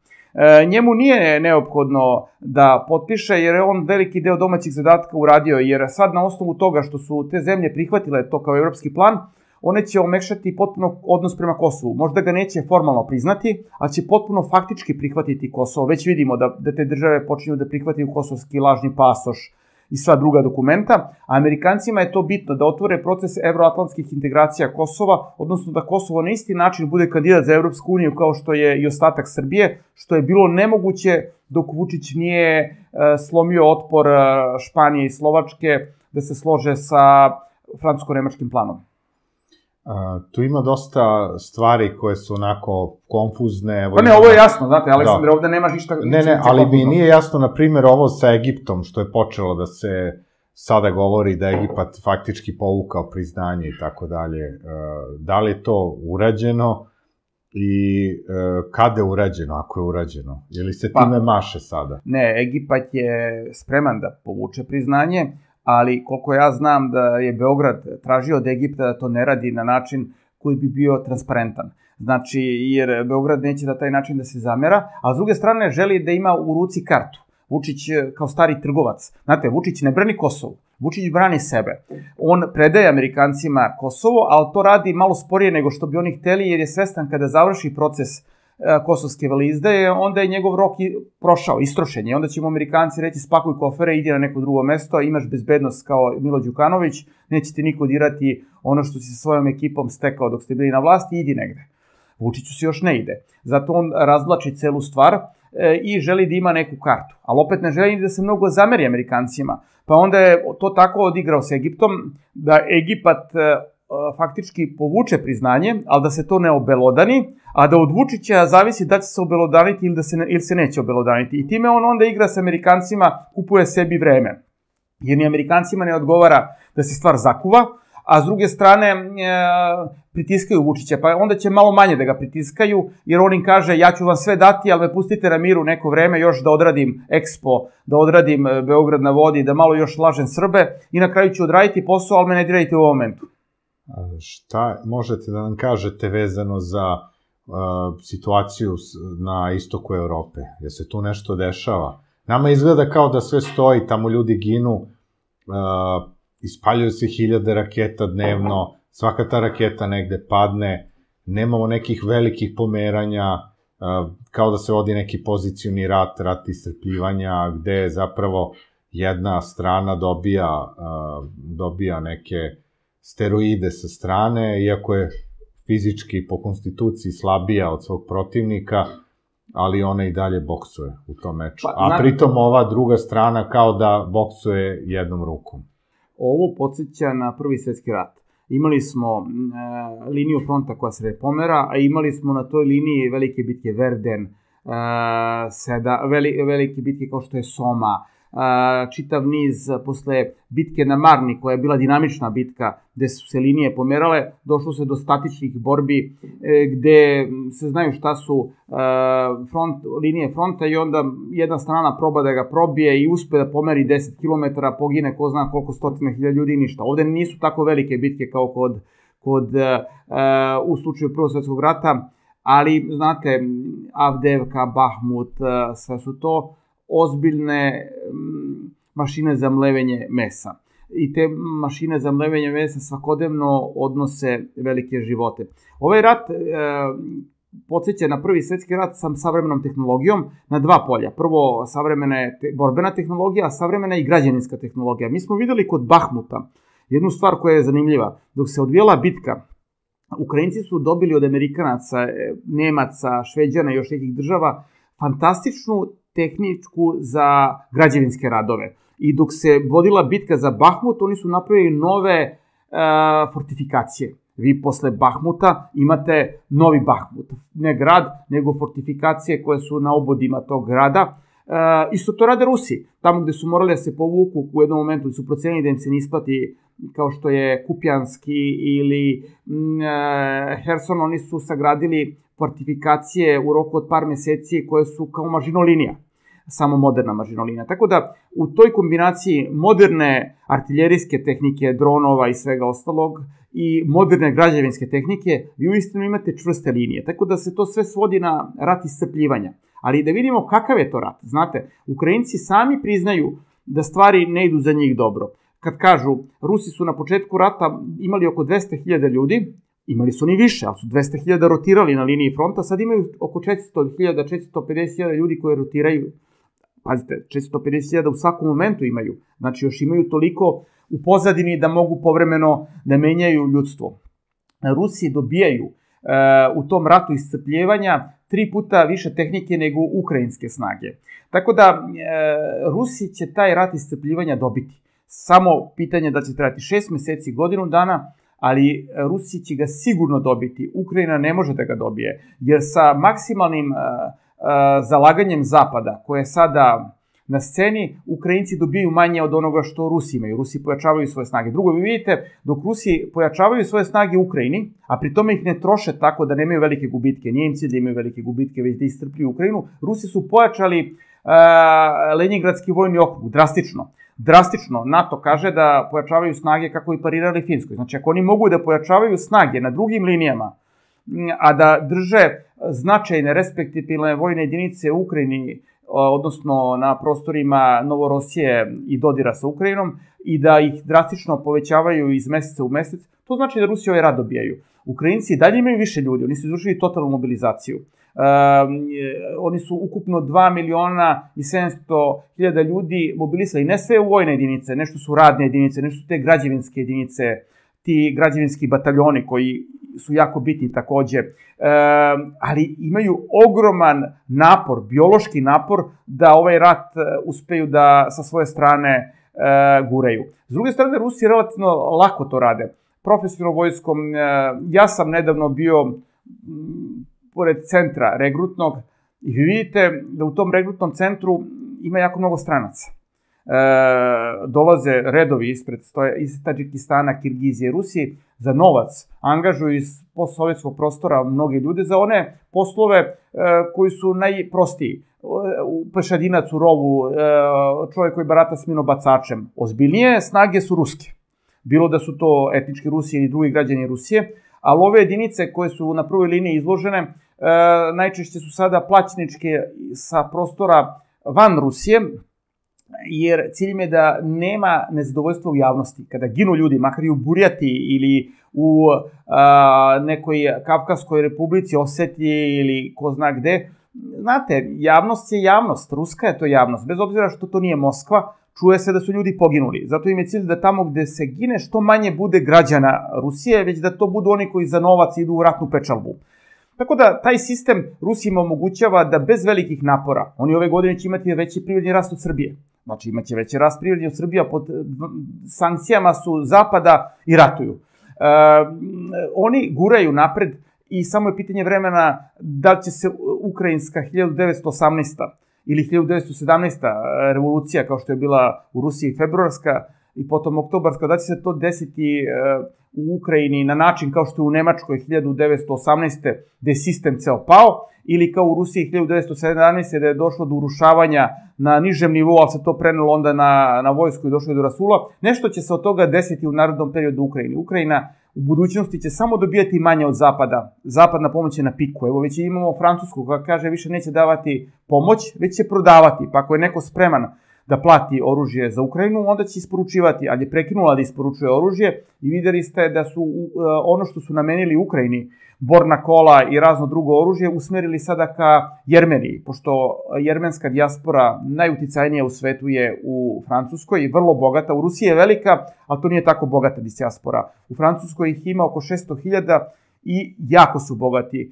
Njemu nije neophodno da potpiše, jer je on veliki deo domaćih zadatka uradio, jer sad na osnovu toga što su te zemlje prihvatile to kao evropski plan, one će omekšati potpuno odnos prema Kosovu. Možda ga neće formalno priznati, ali će potpuno faktički prihvatiti Kosovo. Već vidimo da te države počinju da prihvataju kosovski lažni pasoš i sva druga dokumenta. A Amerikancima je to bitno da otvore proces evroatlantskih integracija Kosova, odnosno da Kosovo na isti način bude kandidat za Evropsku uniju kao što je i ostatak Srbije, što je bilo nemoguće dok Vučić nije slomio otpor Španije i Slovačke da se slože sa Francusko-Nemačkim planom. Tu ima dosta stvari koje su onako konfuzne. Pa ne, ovo je jasno, znate, Aleksandre, ovde nemaš ništa... Ne, ne, ali mi nije jasno, na primjer, ovo sa Egiptom, što je počelo da se sada govori da je Egipat faktički povukao priznanje i tako dalje. Da li je to urađeno i kada je urađeno, ako je urađeno? Je li se time maše sada? Ne, Egipat je spreman da povuče priznanje, ali koliko ja znam da je Beograd tražio od Egipta da to ne radi na način koji bi bio transparentan. Znači, jer Beograd neće na taj način da se zamera, a s druge strane želi da ima u ruci kartu. Vučić kao stari trgovac. Znate, Vučić ne brani Kosovo, Vučić brani sebe. On predaje Amerikancima Kosovo, ali to radi malo sporije nego što bi oni hteli, jer je svestan kada završi proces kosovske veleizdaje, onda je njegov rok prošao, istrošen je. Onda će mu Amerikanci reći spakuj kofere, idi na neko drugo mesto, imaš bezbednost kao Milo Đukanović, neće ti niko dirati ono što si sa svojom ekipom stekao dok ste bili na vlasti, idi negde. Vučiću se još ne ide. Zato on razvlači celu stvar i želi da ima neku kartu. Ali opet ne želi da se mnogo zameri Amerikancima. Pa onda je to tako odigrao s Egiptom da Egipat faktički povuče priznanje, ali da se to ne obelodani, a da od Vučića zavisi da će se obelodaniti ili se neće obelodaniti. I time on onda igra sa Amerikancima, kupuje sebi vreme. Jer ni Amerikancima ne odgovara da se stvar zakuva, a s druge strane pritiskaju Vučića, pa onda će malo manje da ga pritiskaju, jer on im kaže ja ću vam sve dati, ali me pustite na miru neko vreme još da odradim Expo, da odradim Beograd na vodi, da malo još lažem Srbe i na kraju ću odraditi posao, ali me ne dirajte u ovom momentu. Šta možete da nam kažete vezano za situaciju na istoku Evrope? Jer se tu nešto dešava? Nama izgleda kao da sve stoji, tamo ljudi ginu, ispaljuju se hiljade raketa dnevno, svaka ta raketa negde padne, nemamo nekih velikih pomeranja, kao da se vodi neki pozicioni rat, rat iscrpljivanja, gde zapravo jedna strana dobija neke steroide sa strane, iako je fizički po konstituciji slabija od svog protivnika, ali ona i dalje boksuje u tom meču. A pritom ova druga strana kao da boksuje jednom rukom. Ovo podsjeća na Prvi svetski rat. Imali smo liniju fronta koja se pomera, a imali smo na toj liniji velike bitke Verden, velike bitke kao što je Soma, čitav niz posle bitke na Marni, koja je bila dinamična bitka gde su se linije pomerale, došlo se do statičnih borbi gde se znaju šta su linije fronta i onda jedna strana proba da ga probije i uspe da pomeri 10 km, pogine ko zna koliko stotina hiljada ljudi i ništa. Ovde nisu tako velike bitke kao u slučaju Prvog svetskog rata, ali znate, Avdevka, Bahmut, sve su to ozbiljne mašine za mlevenje mesa. I te mašine za mlevenje mesa svakodnevno odnose velike živote. Ovaj rat podsjeća na Prvi svetski rat sa savremenom tehnologijom na dva polja. Prvo, savremena je borbena tehnologija, a savremena je i građevinska tehnologija. Mi smo videli kod Bahmuta jednu stvar koja je zanimljiva. Dok se odvijela bitka, Ukrajinci su dobili od Amerikanaca, Nemaca, Šveđana i još nekih država fantastičnu tehničku za građevinske radove. I dok se vodila bitka za Bahmut, oni su napravili nove fortifikacije. Vi posle Bahmuta imate novi Bahmut. Ne grad, nego fortifikacije koje su na obodima tog grada. Isto to rade Rusi. Tamo gde su morali da se povuku u jednom momentu, su procenili da im se ne isplati, kao što je Kupljanski ili Herson, oni su sagradili fortifikacije u roku od par meseci koje su kao mažinolinija, samo moderna mažinolinija. Tako da u toj kombinaciji moderne artiljerijske tehnike, dronova i svega ostalog i moderne građevinske tehnike, vi uistinu imate čvrste linije. Tako da se to sve svodi na rat iscrpljivanja. Ali da vidimo kakav je to rat. Znate, Ukrajinci sami priznaju da stvari ne idu za njih dobro. kad kažu Rusi su na početku rata imali oko 200.000 ljudi, imali su ni više, ali su 200.000 rotirali na liniji fronta, sad imaju oko 400.000, 450.000 ljudi koje rotiraju. Pazite, 450.000 u svakom momentu imaju. Znači, još imaju toliko u pozadini da mogu povremeno da menjaju ljudstvo. Rusi dobijaju u tom ratu iscrpljivanja 3 puta više tehnike nego ukrajinske snage. Tako da, Rusi će taj rat iscrpljivanja dobiti. Samo pitanje da će trajati 6 meseci, godinu dana, ali Rusi će ga sigurno dobiti. Ukrajina ne može da ga dobije, jer sa maksimalnim zalaganjem Zapada, koje je sada na sceni, Ukrajinci dobiju manje od onoga što Rusi imaju. Rusi pojačavaju svoje snage. Drugo, vi vidite, dok Rusi pojačavaju svoje snage u Ukrajini, a pri tome ih ne troše tako da nemaju velike gubitke, nije im cilj da imaju velike gubitke, već da iscrpljuju Ukrajinu, Rusi su pojačali Leningradski vojni okrug, drastično. Drastično, NATO kaže da pojačavaju snage kako i parirali Finskoj. Znači, ako oni mogu da pojačavaju snage na drugim linijama, a da drže značajne respektibilne vojne jedinice u Ukrajini, odnosno na prostorima Novorosije i dodira sa Ukrajinom, i da ih drastično povećavaju iz meseca u mesec, to znači da Rusi ovaj rad dobijaju. Ukrajinci dalje imaju više ljudi, oni su izvršili totalnu mobilizaciju. Oni su ukupno 2.700.000 ljudi mobilisali, ne sve vojne jedinice, nešto su radne jedinice, nešto su te građevinske jedinice, ti građevinski bataljoni koji su jako bitni takođe, ali imaju ogroman napor, biološki napor, da ovaj rat uspeju da sa svoje strane guraju. S druge strane, Rusi relativno lako to rade. Profesionalnom vojskom, ja sam nedavno bio pored centra regrutnog i vi vidite da u tom regrutnom centru ima jako mnogo stranaca. Dolaze redovi ispred, stoje iz Tadžikistana, Kirgizije, Rusije, za novac angažuju iz postsovjetskog prostora mnoge ljude za one poslove koji su najprostiji. Pešadinac u rovu, čovjek koji barata s minobacačem. Ozbiljnije snage su ruske. Bilo da su to etnički Rusi ili drugi građani Rusije, ali ove jedinice koje su na prvoj liniji izložene, najčešće su sada plaćeničke sa prostora van Rusije, jer cilj im je da nema nezadovoljstva u javnosti. Kada ginu ljudi, makar i u Burijati ili u nekoj Kavkaskoj republici, Osetiji ili ko zna gde, znate, javnost je javnost, ruska je to javnost, bez obzira što to nije Moskva, čuje se da su ljudi poginuli. Zato im je cilj da tamo gde se gine što manje bude građana Rusije, već da to budu oni koji za novac idu u ratnu pečalbu. Tako da, taj sistem Rusima omogućava da bez velikih napora, oni ove godine će imati veći privredni rast od Srbije. Znači, imaće veći rast privredni od Srbije, pod sankcijama su Zapada i ratuju. Oni guraju napred i samo je pitanje vremena da li će se ukrajinska 1918. ili 1917. revolucija, kao što je bila u Rusiji februarska i potom oktobarska, da će se to desiti u Ukrajini na način kao što je u Nemačkoj 1918. gde je sistem ceo pao, ili kao u Rusiji 1917. da je došlo do urušavanja na nižem nivou, ali se to prenelo onda na vojsku i došlo je do rasula. Nešto će se od toga desiti u narodnom periodu Ukrajini. Ukrajina u budućnosti će samo dobijati manje od Zapada. Zapadna pomoć je na piku. Evo, već imamo Francusku koja kaže više neće davati pomoć, već će prodavati. Pa ako je neko spreman da plati oružje za Ukrajinu, onda će isporučivati, ali je prekinula da isporučuje oružje i videli ste da su ono što su namenili Ukrajini, borna kola i razno drugo oružje, usmerili sada ka Jermeniji, pošto jermenska dijaspora najuticajnija u svetu je u Francuskoj i vrlo bogata. U Rusiji je velika, ali to nije tako bogata dijaspora. U Francuskoj ih ima oko 600.000 i jako su bogati.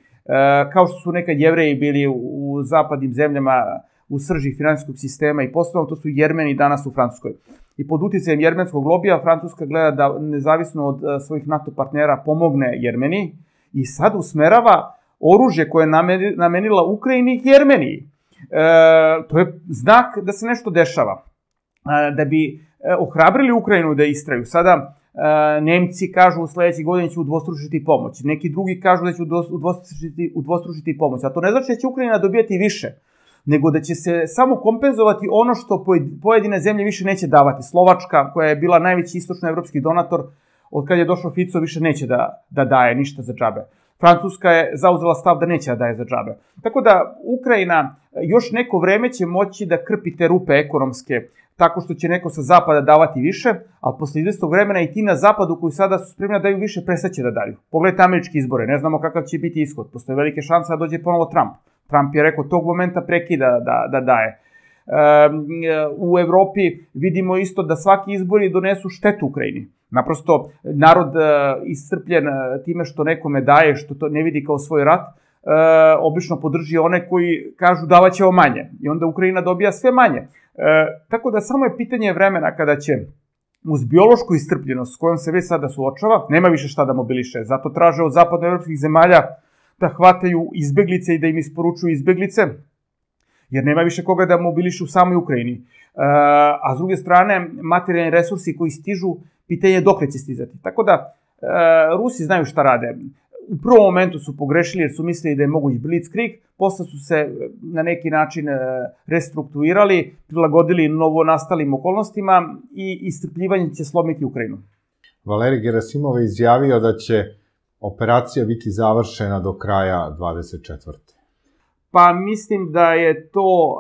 Kao što su nekad Jevreji bili u zapadnim zemljama, u srži finansijskog sistema i poslovnog, to su Jermeni danas u Francuskoj. I pod uticajem jermenskog lobija, Francuska gleda da nezavisno od svojih NATO partnera pomogne Jermeniji i sad usmerava oružje koje je namenila Ukrajini Jermeniji. To je znak da se nešto dešava. Da bi ohrabrili Ukrajinu da istraju. Sada Nemci kažu u sledećeg godina će udvostručiti pomoć. Neki drugi kažu da će udvostručiti pomoć. A to ne znači da će Ukrajina dobijati više, nego da će se samo kompenzovati ono što pojedine zemlje više neće davati. Slovačka, koja je bila najveći istočnoevropski donator, od kada je došao Fico, više neće da daje ništa za džabe. Francuska je zauzela stav da neće da daje za džabe. Tako da, Ukrajina još neko vreme će moći da krpi te rupe ekonomske tako što će neko sa zapada davati više, ali posle izvestog vremena i ti na zapadu koji sada su spremni da daju više, prestaće da daju. Pogledajte američke izbore, ne znamo kakav će biti ishod, postoje velike šanse da dođe ponovo Trump. Trump je rekao tog momenta prekida da daje. U Evropi vidimo isto da svaki izbori donesu štetu Ukrajini. Naprosto, narod iscrpljen time što nekome daje, što to ne vidi kao svoj rat, obično podrži one koji kažu davaćemo manje. I onda Ukrajina dobija sve manje. Tako da samo je pitanje vremena kada će uz biološku iscrpljenost s kojom se već sada suočava, nema više šta da mobiliše. Zato traže od zapadnoevropskih zemalja da hvataju izbeglice i da im isporučuju izbeglice, jer nema više koga da mobiliše u samoj Ukrajini. A s druge strane, materijalni resursi koji stižu, pitanje je dokle će stizati. Tako da, Rusi znaju šta rade. U prvom momentu su pogrešili jer su mislili da je moguć blitzkrieg, posle su se na neki način restrukturirali, prilagodili novo nastalim okolnostima i iscrpljivanje će slomiti Ukrajinu. Valerij Gerasimov je izjavio da će operacija biti završena do kraja 24. Pa mislim da je to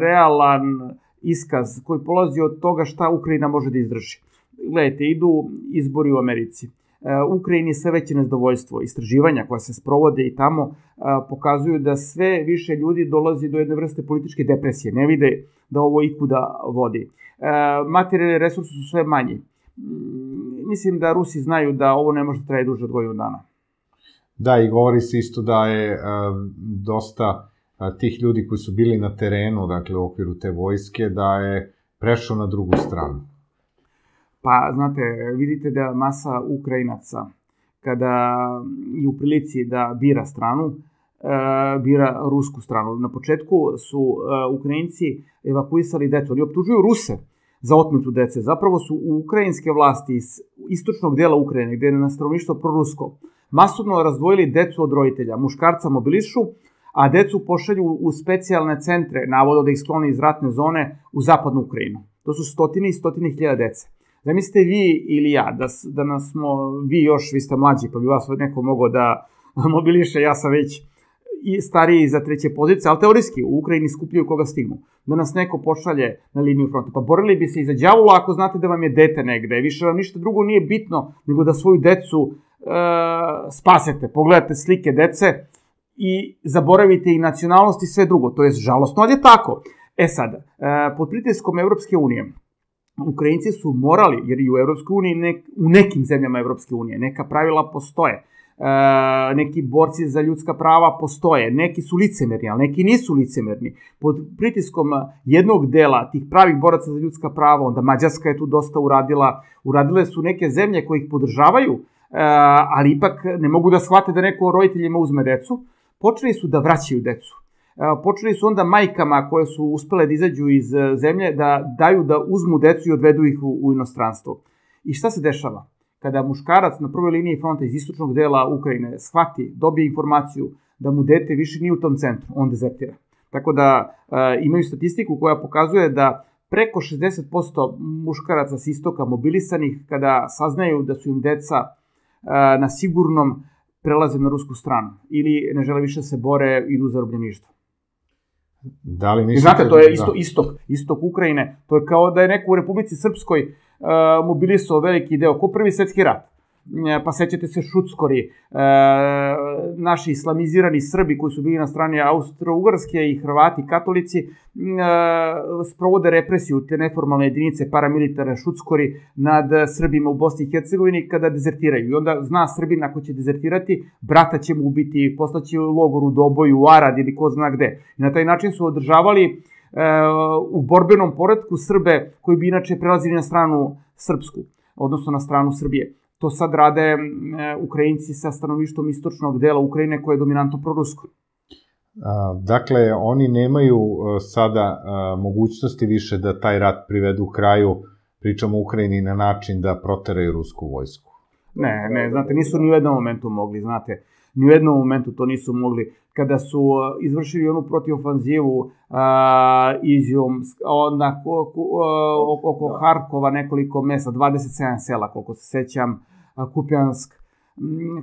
realan iskaz koji polazi od toga šta Ukrajina može da izdrži. Gledajte, idu izbori u Americi. Ukrajini je sve veće nezadovoljstvo. Istraživanja koja se sprovode i tamo pokazuju da sve više ljudi dolazi do jedne vrste političke depresije. Ne vide da ovo ikuda vodi. Materijalne resurse su sve manji. Mislim da Rusi znaju da ovo ne može da traje duže od godinu dana. Da, i govori se isto da je dosta tih ljudi koji su bili na terenu, dakle u okviru te vojske, da je prešao na drugu stranu. Pa, znate, vidite da masa Ukrajinaca, kada je u prilici da bira stranu, bira rusku stranu. Na početku su Ukrajinci evakuisali decu. Oni optužuju Ruse za otmicu dece. Zapravo su ukrajinske vlasti iz istočnog dela Ukrajine, gde je nastavništvo prorusko, masovno razdvojili decu od roditelja. Muškarca mobilišu, a decu pošalju u specijalne centre, navodno da ih sklone iz ratne zone, u zapadnu Ukrajinu. To su stotine i stotine hiljada dece. Zamislite vi ili ja, da nas smo, vi ste mlađi, pa bi vas neko mogao da mobiliše, ja sam već stariji za treće pozicije, ali teorijski, u Ukrajini skupljaju koga stignu. Da nas neko pošalje na liniju fronta. Pa borili bi se i za đavola ako znate da vam je dete negde. Više vam ništa drugo nije bitno nego da svoju decu spasete. Pogledate slike dece i zaboravite i nacionalnost i sve drugo. To je žalostno, ali je tako. E sad, pod pritiskom Evropske unije, Ukrajinci su morali, jer i u Evropskoj uniji, u nekim zemljama Evropske unije, neka pravila postoje, neki borci za ljudska prava postoje, neki su licemerni, ali neki nisu licemerni. Pod pritiskom jednog dela tih pravih boraca za ljudska prava, onda Mađarska je tu dosta uradile su neke zemlje koje ih podržavaju, ali ipak ne mogu da shvate da neko roditeljima uzme decu, počeli su da vraćaju decu. Počeli su onda majkama koje su uspele da izađu iz zemlje da daju da uzmu decu i odvedu ih u inostranstvo. I šta se dešava? Kada muškarac na prvoj liniji fronta iz istočnog dela Ukrajine shvati, dobije informaciju da mu dete više nije u tom centru, on dezertira. Tako da imaju statistiku koja pokazuje da preko 60% muškaraca s istoka mobilisanih kada saznaju da su im deca na sigurnom prelaze na rusku stranu ili ne žele više se bore, idu u zarobljeništvo. Znate, to je istok Ukrajine, to je kao da je neko u Republici Srpskoj mobilisao veliki deo, kao Prvi svetski rat. Pa sećate se Šuckori, naši islamizirani Srbi koji su bili na strani Austro-Ugarske i Hrvati, katolici, sprovode represiju, te neformalne jedinice paramilitarne Šuckori nad Srbima u Bosni i Hercegovini kada dezertiraju. I onda zna Srbin ako će dezertirati, brata će mu ubiti, poslaće u logor u Doboju, u Arad ili ko zna gde. I na taj način su održavali u borbenom poretku Srbe koji bi inače prelazili na stranu srpsku, odnosno na stranu Srbije. To sad rade Ukrajinci sa stanovništvom istočnog dela Ukrajine koje je dominantno prorusko. Dakle, oni nemaju sada mogućnosti više da taj rat privedu kraju, pričamo Ukrajini, na način da proteraju rusku vojsku. Ne, znate, nisu ni u jednom momentu mogli, znate. Ni u jednom momentu to nisu mogli. Kada su izvršili onu protiofanzivu oko Harkova nekoliko mesta, 27 sela, koliko se sećam, Kupljansk,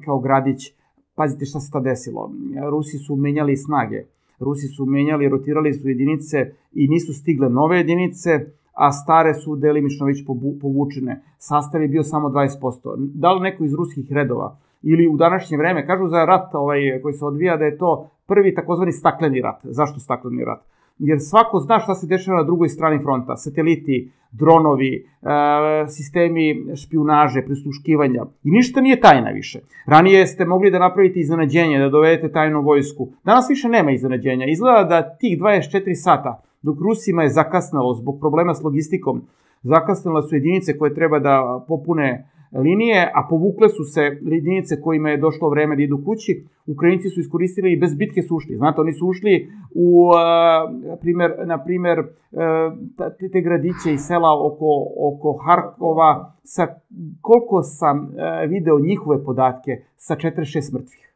kao gradić. Pazite šta se ta desilo. Rusi su menjali snage. Rusi su menjali, rotirali su jedinice i nisu stigle nove jedinice, a stare su delimično već povučene. Sastav je bio samo 20%. Da li neko iz ruskih redova ili u današnje vreme, kažu za rat koji se odvija da je to prvi takozvani stakleni rat. Zašto stakleni rat? Jer svako zna šta se dešava na drugoj strani fronta. Sateliti, dronovi, sistemi špionaže, prisluškivanja. I ništa nije tajna više. Ranije ste mogli da napravite iznenađenje, da dovedete tajnu vojsku. Danas više nema iznenađenja. Izgleda da tih 24 sata, dok Rusima je zakasnalo zbog problema s logistikom, zakasnile su jedinice koje treba da popune linije, a povukle su se jedinice kojima je došlo vreme da idu kući. Ukrajinci su iskoristili i bez bitke su ušli. Znate, oni su ušli u, na primer, te gradiće i sela oko Harkova, koliko sam video njihove podatke, sa 46 mrtvih.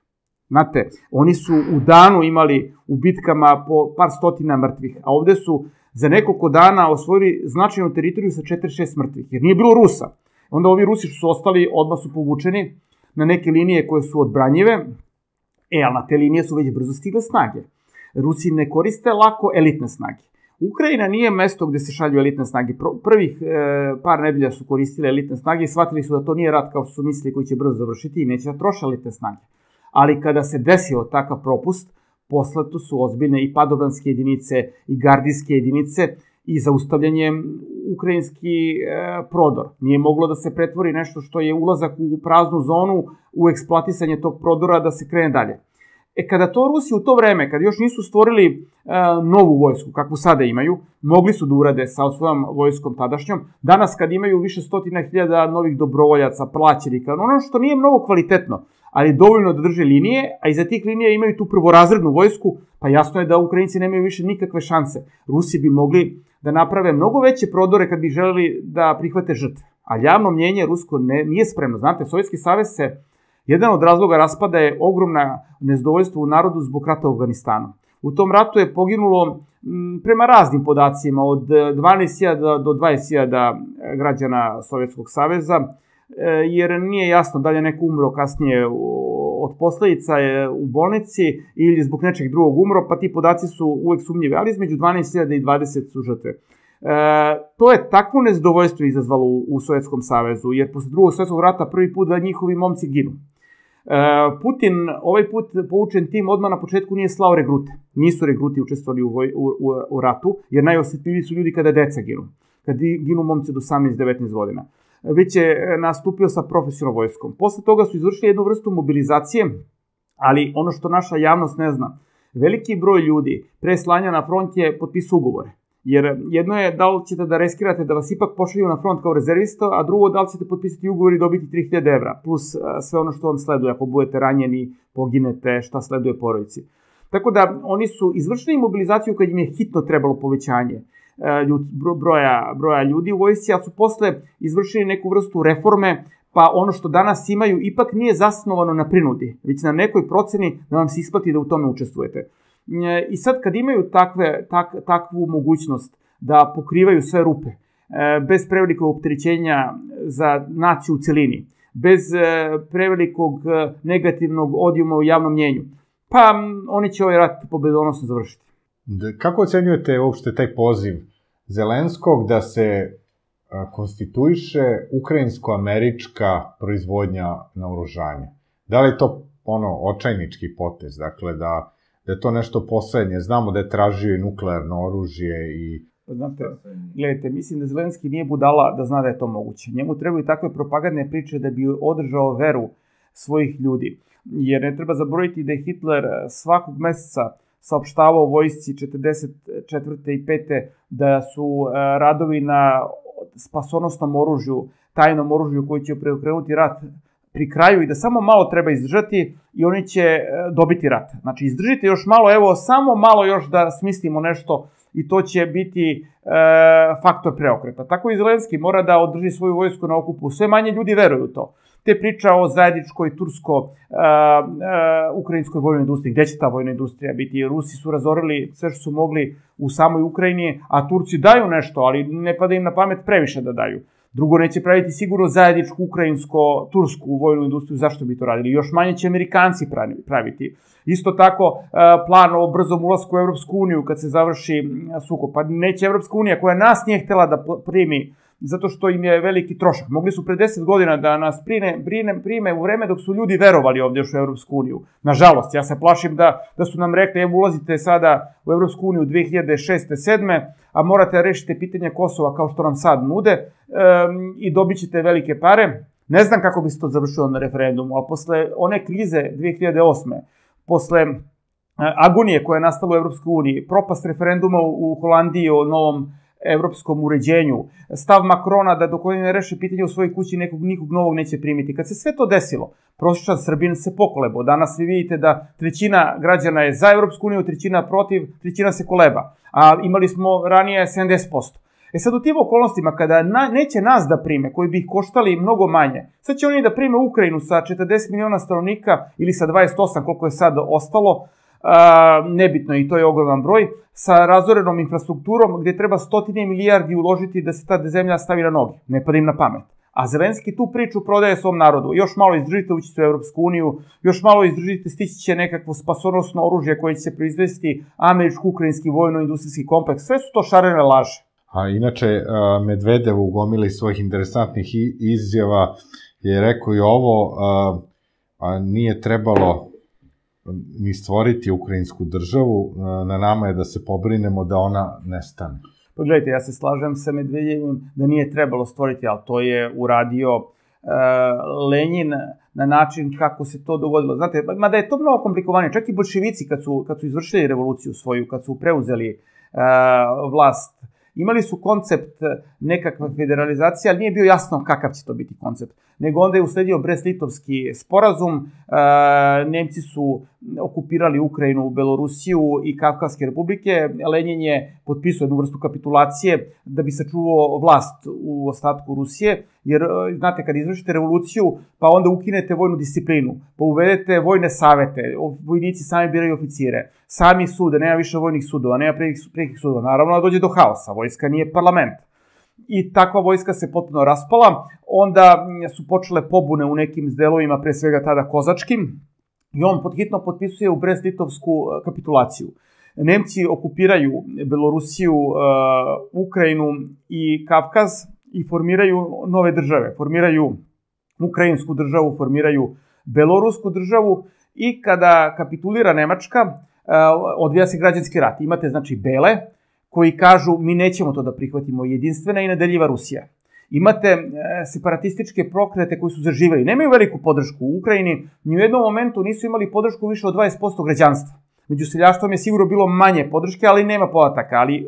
Znate, oni su u danu imali u bitkama po par stotina mrtvih, a ovde su za nekoliko dana osvojili značajnu teritoriju sa 46 mrtvih, jer nije bilo Rusa. Onda ovi Rusi što su ostali, odmah su povučeni na neke linije koje su odbranjive, ali na te linije su već brzo stigle snage. Rusi ne koriste lako elitne snage. Ukrajina nije mesto gde se šalju elitne snage. Prvih par nedelja su koristile elitne snage i shvatili su da to nije rat kao što su mislili koji će brzo završiti i neće da troše elitne snage. Ali kada se desio takav propust, poslato su ozbiljne i padobranske jedinice i gardijske jedinice i zaustavljanjem ukrajinski prodor. Nije moglo da se pretvori nešto što je ulazak u praznu zonu, u eksploatisanje tog prodora da se krene dalje. Kada to Rusi u to vreme, kada još nisu stvorili novu vojsku, kakvu sada imaju, mogli su da urade sa svojom vojskom tadašnjom. Danas kad imaju više stotina hiljada novih dobrovoljaca, plaćenika, ono što nije mnogo kvalitetno, ali dovoljno da drže linije, a iza tih linija imaju tu prvorazrednu vojsku, pa jasno je da Ukrajinci nemaju više nikakve šanse. Rusi bi mogli da naprave mnogo veće prodore kad bi želeli da prihvate žrtve. Ali javno mnjenje rusko nije spremno. Znate, Sovjetski savez se, jedan od razloga raspada je ogromna nezadovoljstvo u narodu zbog rata u Afganistanu. U tom ratu je poginulo, prema raznim podacima, od 12.000 do 20.000 građana Sovjetskog saveza, jer nije jasno da li je neko umro kasnije od posledica u bolnici ili zbog nečeg drugog umro, pa ti podaci su uvek sumnjive, ali između 12.000 i 20.000 su žrtve. To je takvo nezadovoljstvo izazvalo u Sovjetskom savezu, jer posle Drugog svjetskog rata prvi put da njihovi momci ginu. Putin ovaj put poučen tim odmah na početku nije slao regrute. Nisu regruti učestvovali u ratu, jer najosetljiviji su ljudi kada deca ginu. Kada ginu momci do 18-19 godina. Već je nastupio sa profesionalnom vojskom. Posle toga su izvršili jednu vrstu mobilizacije, ali ono što naša javnost ne zna, veliki broj ljudi pre slanja na front je potpisao ugovore. Jer jedno je da li ćete da riskirate da vas ipak pošalju na front kao rezervista, a drugo da li ćete potpisati ugovor i dobiti 3000 evra, plus sve ono što vam sleduje, ako budete ranjeni, poginete, šta sleduje porodici. Tako da oni su izvršili mobilizaciju kad im je hitno trebalo povećanje broja ljudi u vojsci, ali su posle izvršili neku vrstu reforme, pa ono što danas imaju ipak nije zasnovano na prinudi, već na nekoj proceni da vam se isplati da u tome učestvujete. I sad kad imaju takvu mogućnost da pokrivaju sve rupe, bez prevelikog opterećenja za naciju u celini, bez prevelikog negativnog odjuma u javnom mnjenju, pa oni će ovaj rat pobedonosno završiti. Kako ocenjujete uopšte taj poziv Zelenskog da se konstituiše ukrajinsko-američka proizvodnja naoružanja? Da li je to očajnički potez, dakle da je to nešto poslednje? Znamo da je tražio i nuklearno oružje i... Znate, gledajte, mislim da Zelenski nije budala da zna da je to moguće. Njemu trebaju takve propagandne priče da bi održao veru svojih ljudi. Jer ne treba zaboraviti da je Hitler svakog meseca saopštavao vojsci 44. i 5. da su radovi na spasonosnom oružju, tajnom oružju koji će preokrenuti rat pri kraju i da samo malo treba izdržati i oni će dobiti rat. Znači, izdržite još malo, evo, samo malo još da smislimo nešto i to će biti faktor preokreta. Tako i Zelenski mora da održi svoju vojsku na okupu. Sve manje ljudi veruju u to. Te priča o zajedničkoj tursko-ukrajinskoj vojnoj industriji. Gde će ta vojna industrija biti? Rusi su razorili sve što su mogli u samoj Ukrajini, a Turci daju nešto, ali ne pada im na pamet previše da daju. Drugo, neće praviti sigurno zajedničku ukrajinsko-tursku vojnu industriju, zašto bi to radili? Još manje će Amerikanci praviti. Isto tako, plan o brzom ulasku u Evropsku uniju kad se završi sukob. Pa neće Evropska unija, koja nas nije htela da primi, zato što im je veliki trošak. Mogli su pre 10 godina da nas prime u vreme dok su ljudi verovali ovde još u Evropsku uniju. Nažalost, ja se plašim da su nam rekli, evo ulazite sada u Evropsku uniju 2006-2007, a morate da rešite pitanje Kosova kao što nam sad nude i dobit ćete velike pare. Ne znam kako bi se to završilo na referendumu, ali posle one krize 2008. Posle agonije koja je nastala u Evropskoj uniji, propast referenduma u Holandiji o novom evropskom uređenju, stav Makrona da dok oni ne reše pitanje u svojoj kući nikog novog neće primiti. Kad se sve to desilo, prosječan Srbin se pokolebao. Danas vi vidite da trećina građana je za Evropsku uniju, trećina protiv, trećina se koleba. A imali smo ranije 70%. E sad, u tim okolnostima, kada neće nas da prime, koji bi ih koštali mnogo manje, sad će oni da prime Ukrajinu sa 40 miliona stanovnika ili sa 28, koliko je sad ostalo, nebitno, i to je ogroman broj, sa razorenom infrastrukturom gde treba stotine milijardi uložiti da se ta zemlja stavi na noge. Ne pada im na pamet. A Zelenski tu priču prodaje svom narodu. Još malo izdržite, ući ćete u Evropsku uniju, još malo izdržite, stići će nekakvo spasonosno oružje koje će proizvesti američko-ukrajinski vojno-industrijski kompleks. Sve su to šarene laže. A inače, Medvedev u gomili svojih interesantnih izjava je rekao i ovo, nije trebalo ni stvoriti ukrajinsku državu, na nama je da se pobrinemo da ona nestane. Pa gledajte, ja se slažem sa Medvedevim da nije trebalo stvoriti, ali to je uradio Lenin na način kako se to dogodilo. Znate, mada je to mnogo komplikovanije. Čak i bolševici kad su izvršili revoluciju svoju, kad su preuzeli vlast, imali su koncept nekakva federalizacija, ali nije bio jasno kakav će to biti koncept. Nego onda je usledio Brest-Litovski sporazum, Nemci su okupirali Ukrajinu, Belorusiju i Kavkavske republike, Lenin je potpisao jednu vrstu kapitulacije da bi sačuvao vlast u ostatku Rusije, jer, znate, kad izvršite revoluciju, pa onda ukinete vojnu disciplinu, pa uvedete vojne savete, vojnici sami biraju oficire, sami sude, nema više vojnih sudova, nema prekih sudova, naravno da dođe do haosa, vojska nije parlament. I takva vojska se potpuno raspala, onda su počele pobune u nekim delovima, pre svega tada kozačkim, i on hitno potpisuje u Brest-Litovsku kapitulaciju. Nemci okupiraju Belorusiju, Ukrajinu i Kavkaz i formiraju nove države. Formiraju ukrajinsku državu, formiraju belorusku državu, i kada kapitulira Nemačka, odvija se građanski rat. Imate, znači, bele, koji kažu mi nećemo to da prihvatimo, jedinstvena i nedeljiva Rusija. Imate separatističke pokrete koji su zaživeli. Nemaju veliku podršku u Ukrajini, ni u jednom momentu nisu imali podršku više od 20% građanstva. Među seljaštvom je sigurno bilo manje podrške, ali nema podataka. Ali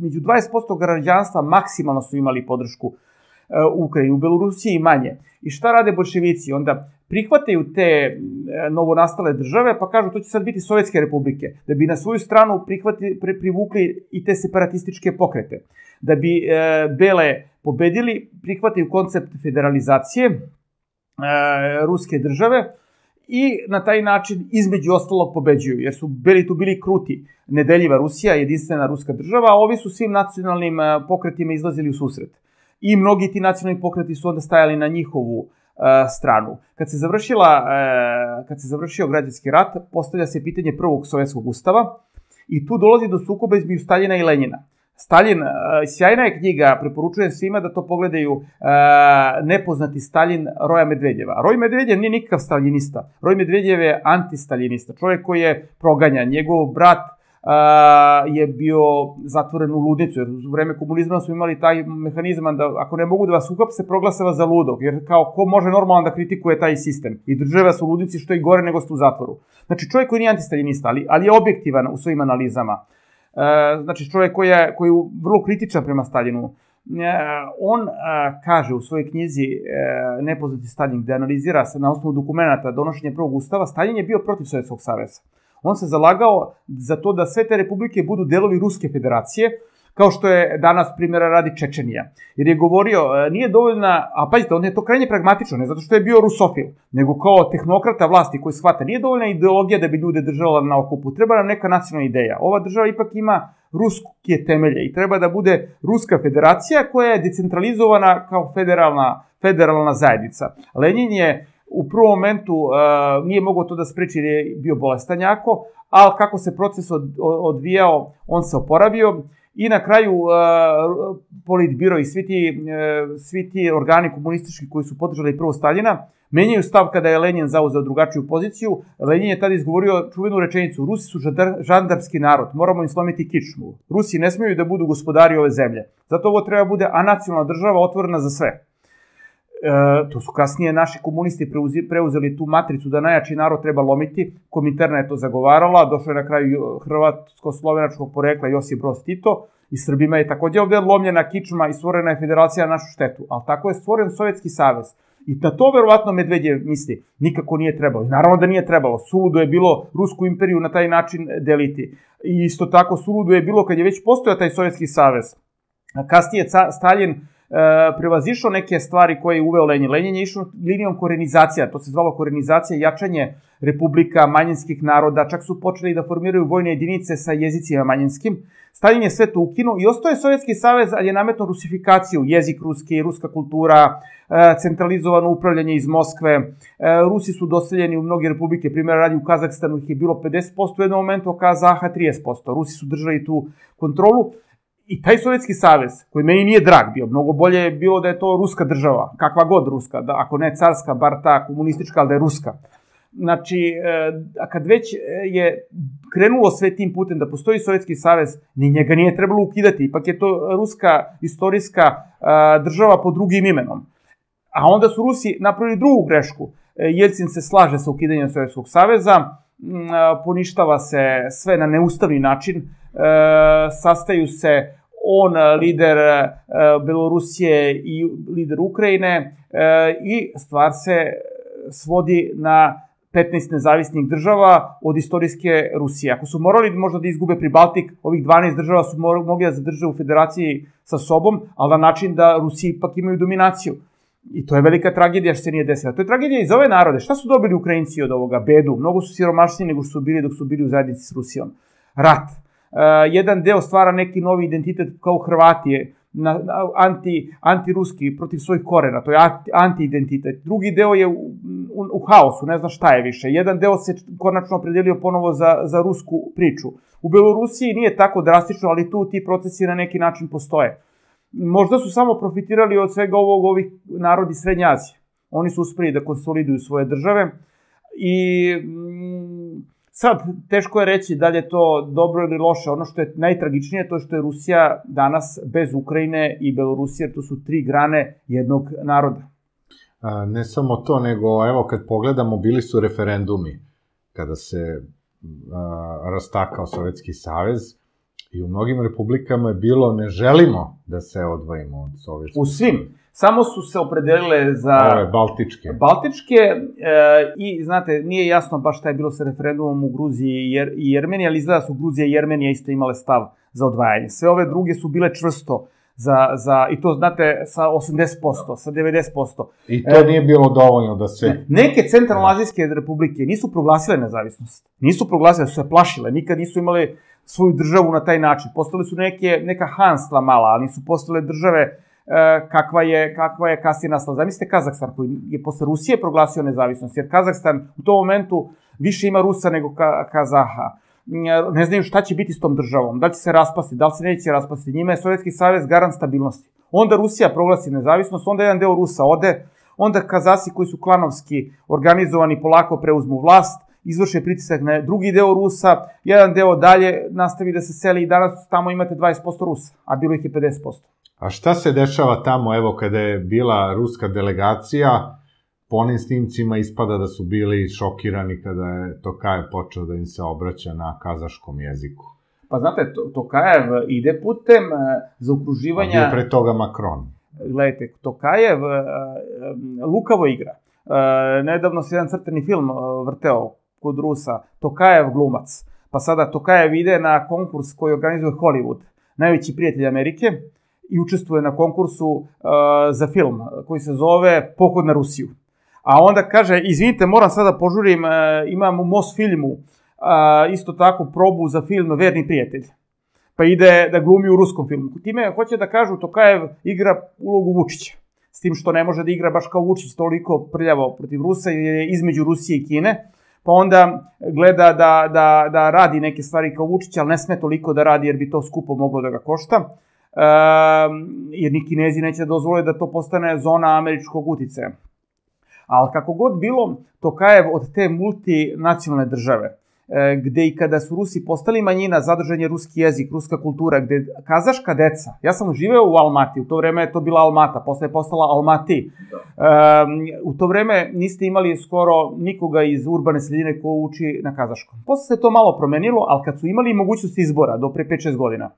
među 20% građanstva maksimalno su imali podršku u Ukrajini, u Belorusiji manje. I šta rade bolševici? Onda prihvataju te novonastale države, pa kažu to će sad biti Sovjetske republike, da bi na svoju stranu privukli i te separatističke pokrete. Da bi bele pobedili, prihvataju koncept federalizacije ruske države i na taj način, između ostalog, pobeđuju, jer su beli tu bili kruti. Nedeljiva Rusija, jedinstvena ruska država, a ovi su svim nacionalnim pokretima izlazili u susret. I mnogi ti nacionalni pokreti su onda stajali na njihovu stranu. Kad se završio građanski rat, postavlja se pitanje prvog sovjetskog ustava i tu dolazi do sukoba između Staljina i Lenjina. Stalin, sjajna je knjiga, preporučujem svima da to pogledaju, Nepoznati Stalin Roja Medvedjeva. Roj Medvedjev nije nikakav staljinista. Roj Medvedjev je antistaljinista, čovjek koji je proganjan. Njegov brat je bio zatvoren u ludnicu, jer u vreme komunizma smo imali taj mehanizam da ako ne mogu da vas uhapse, proglase vas za ludog, jer kao ko može normalno da kritikuje taj sistem i drže vas u ludnici, što je gore nego ste u zatvoru. Znači, čovjek koji nije antistaljinista, ali je objektivan u svojim analizama. Znači, čovjek koji je vrlo kritičan prema Staljinu. On kaže u svojoj knjizi Nepoznati Staljin, gde analizira se na osnovu dokumenta donošenja prvog ustava, Staljin je bio protiv Sovjetskog saveza. On se zalagao za to da sve te republike budu delovi Ruske federacije, kao što je danas primjera radi Čečenija. Jer je govorio, nije dovoljna, a pazite, on je to krajnje pragmatično, ne zato što je bio rusofil, nego kao tehnokrata vlasti koji shvata, nije dovoljna ideologija da bi ljude držala na okupu, treba nam neka nacionalna ideja. Ova država ipak ima ruske temelje i treba da bude Ruska federacija koja je decentralizovana kao federalna zajednica. Lenin je u prvom momentu nije mogao to da spreči jer je bio bolestan jako, ali kako se proces odvijao, on se oporavio i na kraju politbiro i svi ti organi komunistički koji su podržali prvo Staljina menjaju stav kada je Lenin zauzeo drugačiju poziciju. Lenin je tada izgovorio čuvenu rečenicu: Rusi su žandarski narod, moramo im slomiti kičmu. Rusi ne smeju da budu gospodari ove zemlje. Zato ovo treba bude anacionalna država otvorena za sve. To su kasnije naši komunisti preuzeli tu matricu da najjači narod treba lomiti. Komintern je to zagovarala, došao je na kraju hrvatsko-slovenačkog porekla Josip Broz Tito i Srbima je također ovdje lomljena kičma i stvorena je federacija na našu štetu. Ali tako je stvoren Sovjetski savez. I na to verovatno Medvedjev misli, nikako nije trebalo. Naravno da nije trebalo, suludo je bilo Rusku imperiju na taj način deliti. I isto tako suludo je bilo kad je već postojao taj Sovjetski savez. Kasnije Stalin prevazišao neke stvari koje je uveo Lenin. Lenin je išao linijom korenizacija, to se zvalo korenizacija, jačanje republika, manjinskih naroda, čak su počeli da formiraju vojne jedinice sa jezicima manjinskim. Stalin je sve to ukinuo i ostao je Sovjetski savez, ali je nametno rusifikaciju, jezik ruski, ruska kultura, centralizovano upravljanje iz Moskve. Rusi su doseljeni u mnoge republike, primjer radi u Kazakstanu ih je bilo 50%, u jednom momentu u Kazaha 30%. Rusi su držali tu kontrolu. I taj Sovjetski savez, koji meni nije drag bio, mnogo bolje je bilo da je to ruska država, kakva god ruska, ako ne carska, bar ta komunistička, ali da je ruska. Znači, kad već je krenulo sve tim putem da postoji Sovjetski savez, ni njega nije trebalo ukidati, ipak je to ruska istorijska država pod drugim imenom. A onda su Rusi napravili drugu grešku. Jeljcin se slaže sa ukidanjem Sovjetskog saveza, poništava se sve na neustavni način, sastaju se on, lider Belorusije i lider Ukrajine i stvar se svodi na 15 nezavisnih država od istorijske Rusije. Ako su morali možda da izgube Pribaltik, ovih 12 država su mogli da zadrže u federaciji sa sobom, ali na način da Rusi ipak imaju dominaciju. I to je velika tragedija što se nije desila. To je tragedija i za ove narode. Šta su dobili Ukrajinci od ovoga? Bedu. Mnogo su siromašniji nego što su bili dok su bili u zajednici s Rusijom. Rat. Jedan deo stvara neki novi identitet kao Hrvatije, antiruski, protiv svojih korena, to je anti-identitet. Drugi deo je u haosu, ne zna šta je više. Jedan deo se konačno opredelio ponovo za rusku priču. U Belorusiji nije tako drastično, ali tu ti procesi na neki način postoje. Možda su samo profitirali od svega ovih narodi Srednje Azije. Oni su uspeli da konsoliduju svoje države i sad, teško je reći da li je to dobro ili loše. Ono što je najtragičnije je to što je Rusija danas bez Ukrajine i Belorusije, to su tri grane jednog naroda. Ne samo to, nego evo kad pogledamo, bili su referendumi kada se rastakao Sovjetski savez i u mnogim republikama je bilo ne želimo da se odvojimo od Sovjetskog saveza. U svim. Samo su se opredelile za Baltičke i, znate, nije jasno baš šta je bilo sa referendumom u Gruziji i Jermeniji, ali izgleda su Gruzija i Jermenija isto imale stav za odvajanje. Sve ove druge su bile čvrsto, i to, znate, sa 80%, sa 90%. I to nije bilo dovoljno da se... Neke centralnoazijske republike nisu proglasile nezavisnost. Nisu proglasile, su se plašile, nikad nisu imale svoju državu na taj način. Postale su neka hanstva mala, ali nisu postale države kakva je kasnije nastala. Zamislite Kazakstan koji je posle Rusije proglasio nezavisnost, jer Kazakstan u tom momentu više ima Rusa nego Kazaha. Ne znaju šta će biti s tom državom, da li će se raspasti, da li se neće raspasti. Njima je Sovjetski savez garant stabilnosti. Onda Rusija proglasi nezavisnost, onda jedan deo Rusa ode, onda Kazasi koji su klanovski organizovani polako preuzmu vlast, izvrše pritisak na drugi deo Rusa, jedan deo dalje nastavi da se seli i danas tamo imate 20% Rusa, a bilo ih je 50%. A šta se dešava tamo, evo, kada je bila ruska delegacija, po onim snimcima ispada da su bili šokirani kada je Tokajev počeo da im se obraća na kazaškom jeziku. Pa znate, Tokajev ide putem zaokruživanja... A bio pre toga Makron. Gledajte, Tokajev lukavo igra. Nedavno se jedan crtani film vrteo kod Rusa, Tokajev glumac. Pa sada Tokajev ide na konkurs koji organizuje Hollywood. najveći prijatelj Amerike i učestvuje na konkursu za film koji se zove Pohod na Rusiju. A onda kaže, izvinite, moram sada požurim, imam u Mosfilmu isto tako probu za film Verni prijatelj. Pa ide da glumi u ruskom filmu. Time hoće da kažu Tokajev igra ulogu Vučića. S tim što ne može da igra baš kao Vučić, toliko prljavo protiv Rusa između Rusije i Kine. Pa onda gleda da radi neke stvari kao Vučić, ali ne sme toliko da radi jer bi to skupo moglo da ga košta. Jer ni Kinezi neće dozvoliti da to postane zona američkog uticaja. Ali kako god bilo, Tokajev od te multinacionalne države, gde i kada su Rusi postali manjina, zadržan je ruski jezik, ruska kultura, gde kazaška deca, ja sam živeo u Almati, u to vreme je to bila Almata, posle je postala Almati. U to vreme niste imali skoro nikoga iz urbane sredine ko uči na kazaškom. Posle se to malo promenilo, ali kad su imali mogućnost izbora, do pre 5-6 godina,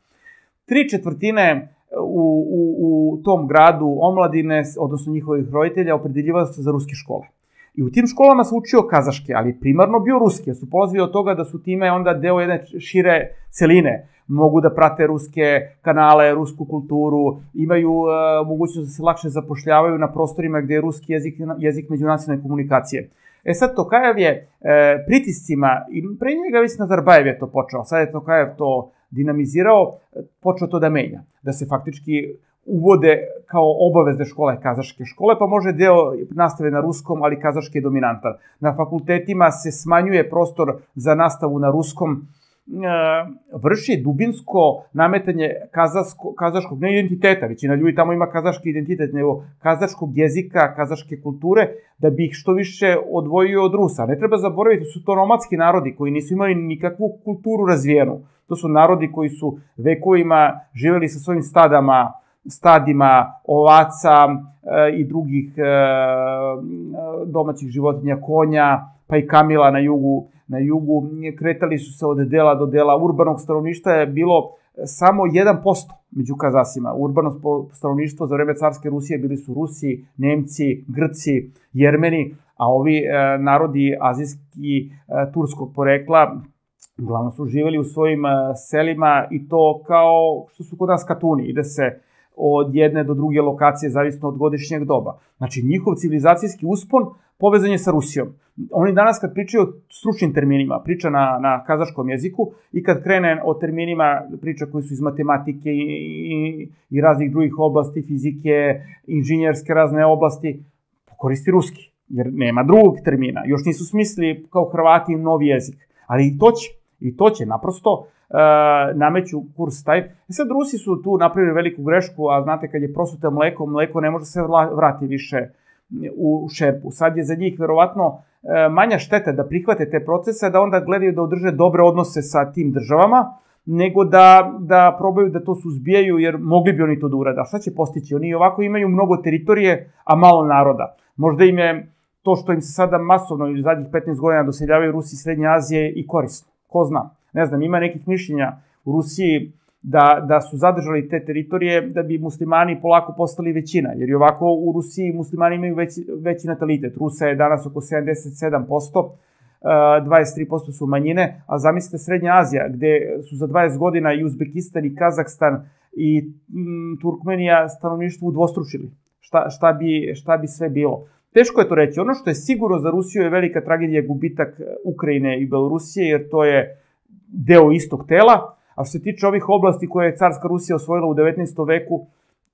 3/4 u tom gradu omladine, odnosno njihovih roditelja, opredeljivali se za ruske škole. I u tim školama se učio kazaški, ali primarno bio ruski, jer su polazili od toga da su time onda deo jedne šire celine. Mogu da prate ruske kanale, rusku kulturu, imaju mogućnost da se lakše zapošljavaju na prostorima gde je ruski jezik međunacionalne komunikacije. E sad, Tokajev je pritiscima, i pre njega već Nazarbajev je to počeo, sad je Tokajev to dinamizirao, počeo to da menja, da se faktički uvode kao obavezne škole kazaške škole, pa može deo nastave na ruskom, ali kazaški je dominantan. Na fakultetima se smanjuje prostor za nastavu na ruskom, vrši dubinsko nametanje kazaškog, ne identiteta, većina ljudi tamo ima kazaški identitet, nego kazaškog jezika, kazaške kulture, da bi ih što više odvojio od Rusa. Ne treba zaboraviti, su to nomadski narodi koji nisu imali nikakvu kulturu razvijenu. To su narodi koji su vekovima živeli sa svojim stadima ovaca i drugih domaćih životinja, konja, pa i kamila na jugu. Kretali su se od dela do dela. Urbanog stanovništva je bilo samo 1% među Kazasima. Urbano stanovništvo za vreme carske Rusije bili su Rusi, Nemci, Grci, Jermeni, a ovi narodi azijski turskog porekla uglavnom su živeli u svojim selima i to kao što su kod nas katuni. Ide se od jedne do druge lokacije, zavisno od godišnjeg doba. Znači, njihov civilizacijski uspon povezan je sa Rusijom. Oni danas kad pričaju o stručnim terminima, priča na kazaškom jeziku, i kad krene o terminima, priča koji su iz matematike i raznih drugih oblasti, fizike, inženjerske razne oblasti, koristi ruski, jer nema drugog termina. Još nisu smislili kao Hrvati novi jezik. Ali i to će naprosto nameću kurs taj. Sad, Rusi su tu napravili veliku grešku, a znate, kad je prosuta mleko, mleko ne može se vratiti više u šerpu. Sad je za njih verovatno manja šteta da prihvate te procese, da onda gledaju da održe dobre odnose sa tim državama, nego da probaju da to suzbijaju, jer mogli bi oni to da urade. A šta će postići? Oni ovako imaju mnogo teritorije, a malo naroda. Možda im je to što im se sada masovno ili zadnjih 15 godina doseljavaju Rusi i Srednje Azije i korisno. Ko zna? Ne znam, ima nekih mišljenja u Rusiji da su zadržali te teritorije da bi muslimani polako postali većina. Jer i ovako u Rusiji muslimani imaju veći natalitet. Rusa je danas oko 77%, 23% su manjine. A zamislite Srednja Azija, gde su za 20 godina i Uzbekistan i Kazakstan i Turkmenija stanovništvo udvostručili. Šta bi sve bilo? Teško je to reći. Ono što je sigurno za Rusiju je velika tragedija gubitak Ukrajine i Belorusije, jer to je deo istog tela, a što se tiče ovih oblasti koje je carska Rusija osvojila u 19. veku,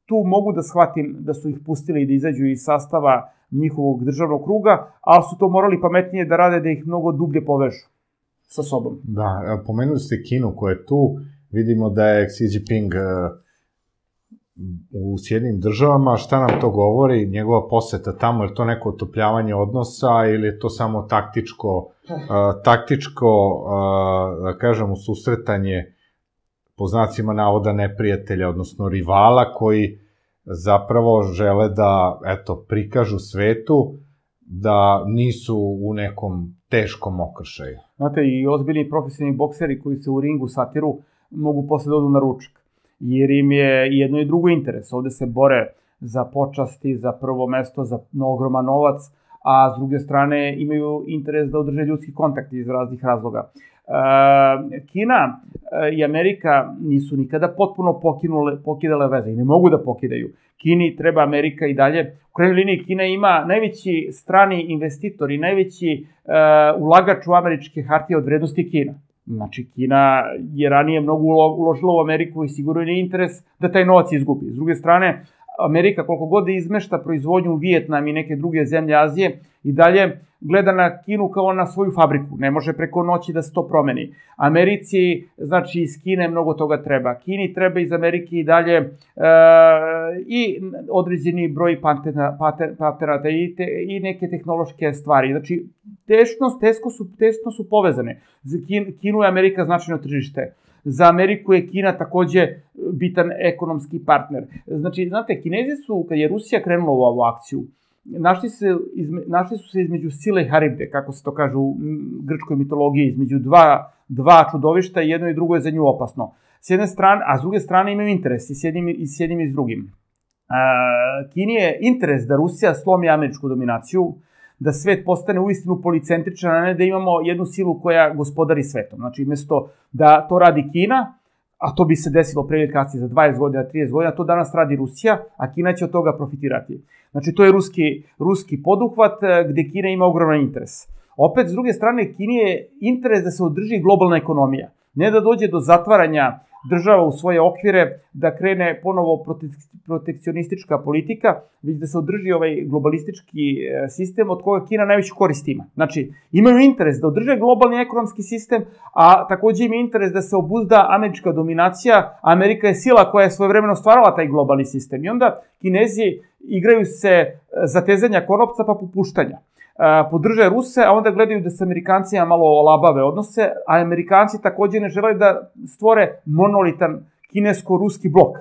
tu mogu da shvatim da su ih pustili da izađu iz sastava njihovog državnog kruga, ali su to morali pametnije da rade, da ih mnogo dublje povežu sa sobom. Da, pomenuli ste Kinu koja je tu, vidimo da je Xi Jinping u Sjedinjenim državama. Šta nam to govori, njegova poseta tamo, je to neko otopljavanje odnosa ili je to samo taktičko, da kažemo, susretanje po znacima navoda neprijatelja, odnosno rivala koji zapravo žele da, eto, prikažu svetu da nisu u nekom teškom okršaju. Znate, i ozbiljni profesionalni bokseri koji se u ringu satiru mogu posle da odu na ručak, jer im je jedno i drugo interes. Ovde se bore za počasti, za prvo mesto, za ogroman novac, a s druge strane imaju interes da održe ljudski kontakt iz raznih razloga. Kina i Amerika nisu nikada potpuno pokidale veze i ne mogu da pokidaju. Kini treba Amerika i dalje. U krajnjoj liniji Kina ima najveći strani investitor i najveći ulagač u američke hartije od vrednosti Kina. Znači, Kina je ranije mnogo uložila u Ameriku i sigurno je interes da taj novac izgubi. S druge strane, Amerika koliko god izmešta proizvodnju u Vijetnam i neke druge zemlje Azije i dalje gleda na Kinu kao na svoju fabriku. Ne može preko noći da se to promeni. Americi, znači iz Kine mnogo toga treba. Kini treba iz Amerike i dalje i određeni broj patenata i neke tehnološke stvari. Znači, tesno su povezane. Kinu je Amerika značajno tržište. Za Ameriku je Kina takođe bitan ekonomski partner. Znači, znate, Kinezi su, kad je Rusija krenula u ovu akciju, našli su se između sile i Haribde, kako se to kaže u grčkoj mitologiji, između dva čudovišta, jedno i drugo je za nju opasno. S jedne strane, a s druge strane imaju interes, i s jednim i s drugim. Kini je interes da Rusija slomi američku dominaciju, da svet postane uistinu policentričan, a ne da imamo jednu silu koja gospodari svetom. Znači, umesto da to radi Kina, a to bi se desilo pre ili kasnije za 20 godina, 30 godina, to danas radi Rusija, a Kina će od toga profitirati. Znači, to je ruski poduhvat gde Kina ima ogroman interes. Opet, s druge strane, Kini je interes da se održi globalna ekonomija. Ne da dođe do zatvaranja država u svoje okvire, da krene ponovo protekcionistička politika, već da se održi ovaj globalistički sistem od koga Kina najveću korist ima. Znači, imaju interes da održe globalni ekonomski sistem, a takođe im je interes da se obuzda američka dominacija. Amerika je sila koja je svojevremeno stvarala taj globalni sistem. I onda Kinezi igraju se zatezanja konopca pa popuštanja. Podrže Ruse, a onda gledaju da se Amerikancija malo olabave odnose, a Amerikanci takođe ne žele da stvore monolitan kinesko-ruski blok.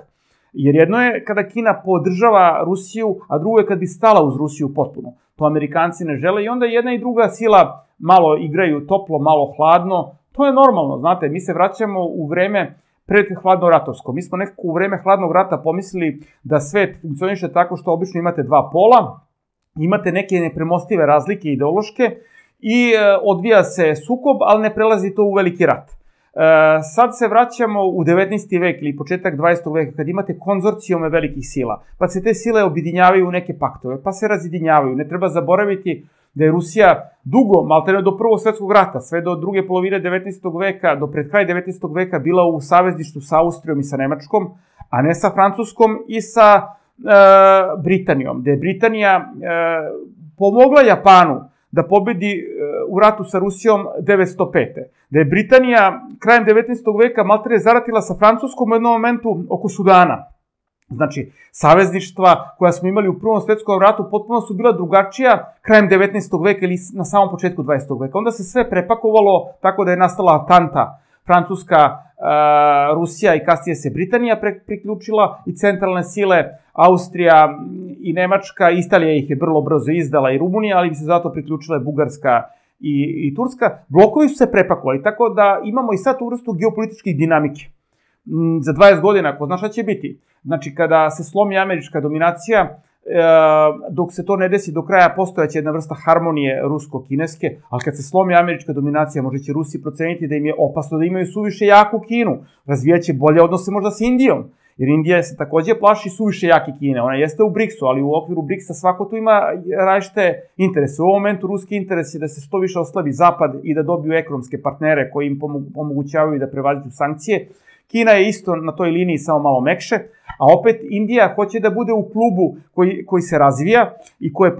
Jer jedno je kada Kina podržava Rusiju, a drugo je kad bi stala uz Rusiju potpuno. To Amerikanci ne žele i onda jedna i druga sila malo igraju toplo, malo hladno. To je normalno, znate, mi se vraćamo u vreme pred hladnoratovsko. Mi smo nekako u vreme hladnog rata pomislili da svet funkcioniše tako što obično imate dva pola, imate neke nepremostive razlike ideološke i odvija se sukob, ali ne prelazi to u veliki rat. Sad se vraćamo u 19. vek ili početak 20. veka kad imate konzorcijume velikih sila, pa se te sile objedinjavaju u neke paktove, pa se razjedinjavaju. Ne treba zaboraviti da je Rusija dugo, maltene do Prvog svetskog rata, sve do druge polovine 19. veka, do pred kraja 19. veka bila u savezništvu sa Austrijom i sa Nemačkom, a ne sa Francuskom i sa Britanijom, gde je Britanija pomogla Japanu da pobedi u ratu sa Rusijom 1905. Da je Britanija krajem 19. veka maltene zaratila sa Francuskom u jednom momentu oko Sudana. Znači, savezništva koja smo imali u Prvom svetskom ratu potpuno su bila drugačija krajem 19. veka ili na samom početku 20. veka. Onda se sve prepakovalo tako da je nastala Atanta, Francuska, Rusija i kasnije se Britanija priključila i centralne sile Austrija i Nemačka, Italija ih je vrlo brzo izdala i Rumunija, ali im se zato priključila je Bugarska i Turska. Blokovi su se prepakovali, tako da imamo i sad tu vrstu geopolitičkih dinamike. Za 20 godina, ko zna šta će biti? Znači, kada se slomi američka dominacija, dok se to ne desi do kraja postojaće jedna vrsta harmonije rusko-kineske, ali kad se slomi američka dominacija možda će Rusi proceniti da im je opasno da imaju suviše jaku Kinu, razvijaće bolje odnose možda sa Indijom, jer Indija se takođe plaši suviše jake Kine, ona jeste u BRICS-u, ali u okviru BRICS-a svako tu ima različite interese. U ovom momentu ruski interes je da se što više oslabi zapad i da dobiju ekonomske partnere koji im omogućavaju da prevaziđu sankcije. Kina je isto na toj liniji, samo malo mekše, a opet Indija hoće da bude u klubu koji se razvija i koji je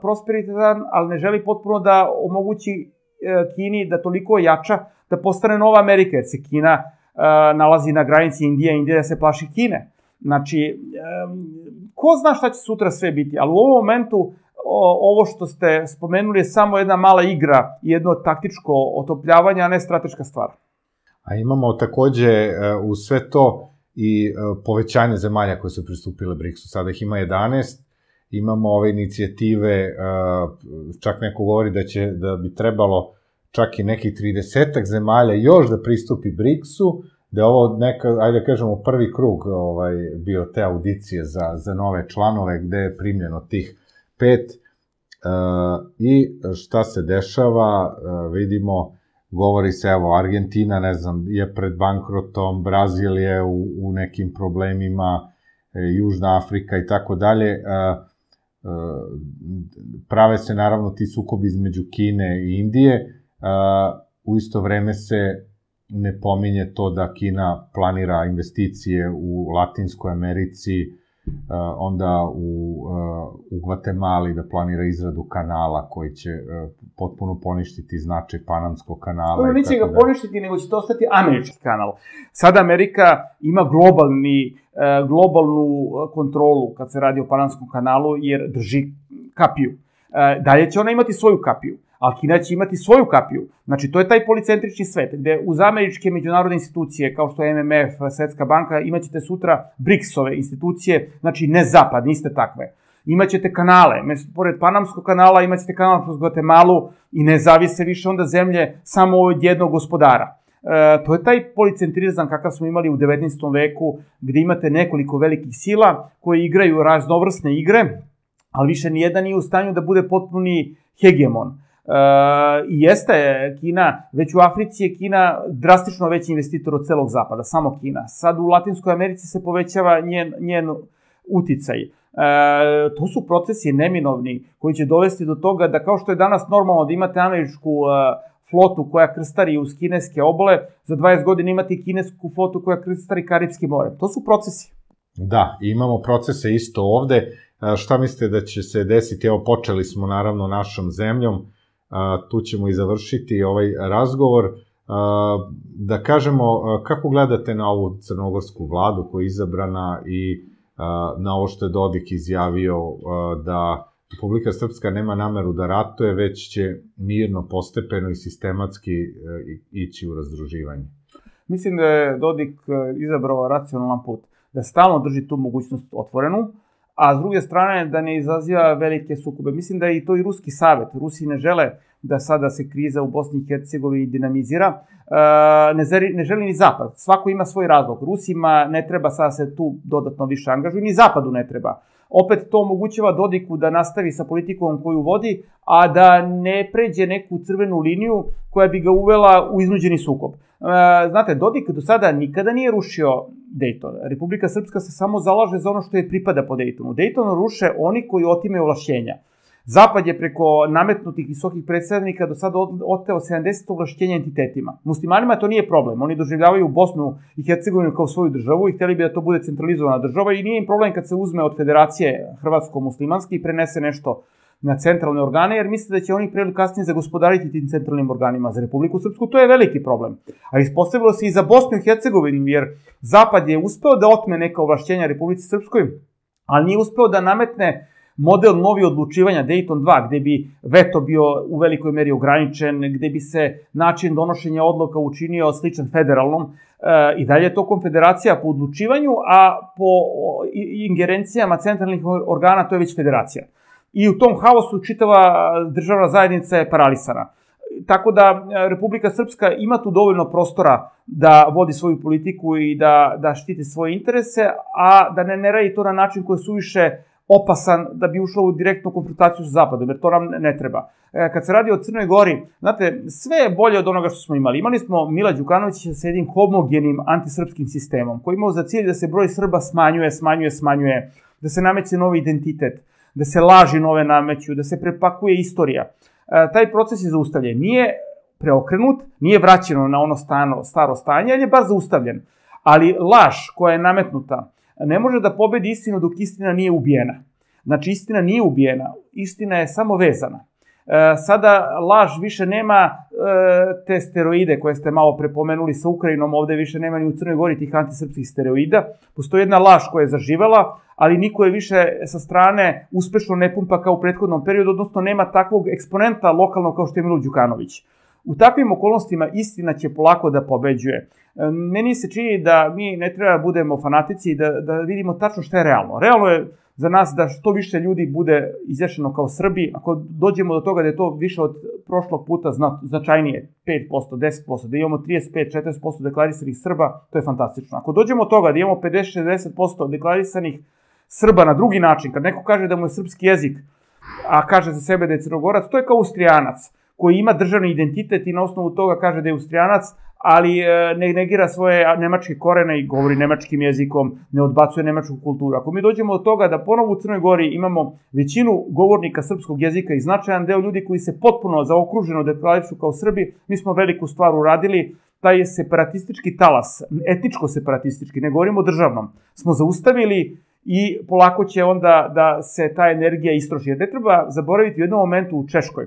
prosperitaran, ali ne želi potpuno da omogući Kini da toliko jača da postane nova Amerika, jer se Kina nalazi na granici Indije, Indija se plaši Kine. Znači, ko zna šta će sutra sve biti, ali u ovom momentu ovo što ste spomenuli je samo jedna mala igra i jedno taktičko otopljavanje, a ne strateška stvar. A imamo takođe u sve to i povećanje zemalja koje su pristupile BRICS-u. Sada ih ima 11, imamo ove inicijative, čak neko govori da bi trebalo čak i nekih 30-ak zemalja još da pristupi BRICS-u, da je ovo neka, ajde kažemo, prvi krug bio te audicije za nove članove gde je primljeno tih 5. I šta se dešava, vidimo govori se, evo, Argentina, ne znam, je pred bankrotom, Brazil je u nekim problemima, Južna Afrika i tako dalje. Prave se, naravno, ti sukobi između Kine i Indije. U isto vreme se ne pominje to da Kina planira investicije u Latinskoj Americi, onda u Gvatemali da planira izradu kanala koji će potpuno poništiti značaj Panamskog kanala. Ono neće ga poništiti, nego će to ostati američki kanal. Sada Amerika ima globalnu kontrolu kad se radi o Panamskom kanalu, jer drži kapiju. Dalje će ona imati svoju kapiju, ali Kina će imati svoju kapiju. Znači, to je taj policentrični svet, gde uz američke međunarodne institucije, kao što je MMF, Svetska banka, imaćete sutra BRICS-ove institucije, znači ne zapad, niste takve. Imaćete kanale, pored Panamskog kanala imaćete kanal kroz Gvatemalu i ne zavise više onda zemlje samo od jednog gospodara. To je taj policentrizam kakav smo imali u 19. veku, gde imate nekoliko velikih sila koje igraju raznovrsne igre, ali više nijedan nije u stanju da bude potpuni hegemon. I jeste Kina, već u Africi je Kina drastično veći investitor od celog zapada, samo Kina. Sad u Latinskoj Americi se povećava njen uticaj. To su procesi neminovni koji će dovesti do toga da, kao što je danas normalno da imate američku flotu koja krstari uz kineske obale, za 20 godina imate kinesku flotu koja krstari Karibski more. To su procesi. Da, imamo procese isto ovde. Šta mislite da će se desiti? Evo, počeli smo naravno našom zemljom, tu ćemo i završiti ovaj razgovor. Da kažemo, kako gledate na ovu crnogorsku vladu koja je izabrana i na ovo što je Dodik izjavio, da Republika Srpska nema nameru da ratuje, već će mirno, postepeno i sistematski ići u razdruživanje? Mislim da je Dodik izabrao racionalan put, da stalno drži tu mogućnost otvorenu, a s druge strane da ne izaziva velike sukobe. Mislim da je i to i ruski savet. Rusi ne žele da sada se kriza u Bosni i Hercegovini dinamizira. Ne želi ni Zapad. Svako ima svoj razlog. Rusima ne treba sada se tu dodatno više angažuju, ni Zapadu ne treba. Opet to omogućava Dodiku da nastavi sa politikom koju vodi, a da ne pređe neku crvenu liniju koja bi ga uvela u iznuđeni sukob. Znate, Dodik do sada nikada nije rušio Dejton. Republika Srpska se samo zalaže za ono što je pripada po Dejtonu. Dejton ruše oni koji otime ovlašćenja. Zapad je preko nametnutih visokih predstavnika do sada oteo 70 ovlašćenja entitetima. Muslimanima to nije problem. Oni doživljavaju Bosnu i Hercegovinu kao svoju državu i hteli bi da to bude centralizovana država i nije im problem kad se uzme od Federacije hrvatsko-muslimanske i prenese nešto na centralne organe, jer misle da će oni pre ili kasnije zagospodariti tim centralnim organima. Za Republiku Srpsku to je veliki problem. A ispostavilo se i za Bosnu i Hercegovinu, jer Zapad je uspeo da otme neka ovlašćenja Republici Srpskoj, ali nije uspeo da nametne model novi odlučivanja Dayton 2, gde bi veto bio u velikoj meri ograničen, gde bi se način donošenja odluka učinio sličan federalnom. I dalje je to konfederacija po odlučivanju, a po ingerencijama centralnih organa to je već federacija. I u tom haosu čitava državna zajednica je paralisana. Tako da Republika Srpska ima tu dovoljno prostora da vodi svoju politiku i da štiti svoje interese, a da ne radi to na način koji je suviše opasan da bi ušlo u direktnu konfrontaciju sa Zapadom, jer to nam ne treba. Kad se radi o Crnoj Gori, znate, sve je bolje od onoga što smo imali. Imali smo Mila Đukanovića sa jednim homogenim antisrpskim sistemom, koji imao za cilj da se broj Srba smanjuje, da se nameće novi identitet, da se laži nove nameću, da se prepakuje istorija. Taj proces je zaustavljen. Nije preokrenut, nije vraćeno na ono staro stanje, ali je bar zaustavljen. Ali laž koja je nametnuta ne može da pobedi istinu dok istina nije ubijena. Znači, istina nije ubijena, istina je samo vezana. Sada laž više nema te steroide koje ste malo prepomenuli sa Ukrajinom, ovde više nema ni u Crnoj Gori tih antisrpskih steroida. Postoji jedna laž koja je zaživela, ali niko je više sa strane uspešno ne pumpa kao u prethodnom periodu, odnosno nema takvog eksponenta lokalno kao što je Milo Đukanović. U takvim okolnostima istina će polako da pobeđuje. Meni se čini da mi ne treba da budemo fanatici i da vidimo tačno šta je realno. Realno je za nas da što više ljudi bude izjašnjeno kao Srbi. Ako dođemo do toga da je to više od prošlog puta značajnije, 5%, 10%, da imamo 35-40% deklarisanih Srba, to je fantastično. Ako dođemo do toga da imamo 50-60% deklarisanih Srba na drugi način, kad neko kaže da mu je srpski jezik, a kaže za sebe da je crnogorac, to je kao Austrijanac. koji ima državni identitet i na osnovu toga kaže da je Austrijanac, ali ne negira svoje nemačke korene i govori nemačkim jezikom, ne odbacuje nemačku kulturu. Ako mi dođemo do toga da ponovo u Crnoj Gori imamo većinu govornika srpskog jezika i značajan deo ljudi koji se potpuno zaokruženo deklarišu kao Srbi, mi smo veliku stvar uradili. Taj separatistički talas, etničko-separatistički, ne govorimo o državnom, smo zaustavili i polako će onda da se ta energija istroši. Jer ne treba zaboraviti u jednom momentu u Češkoj,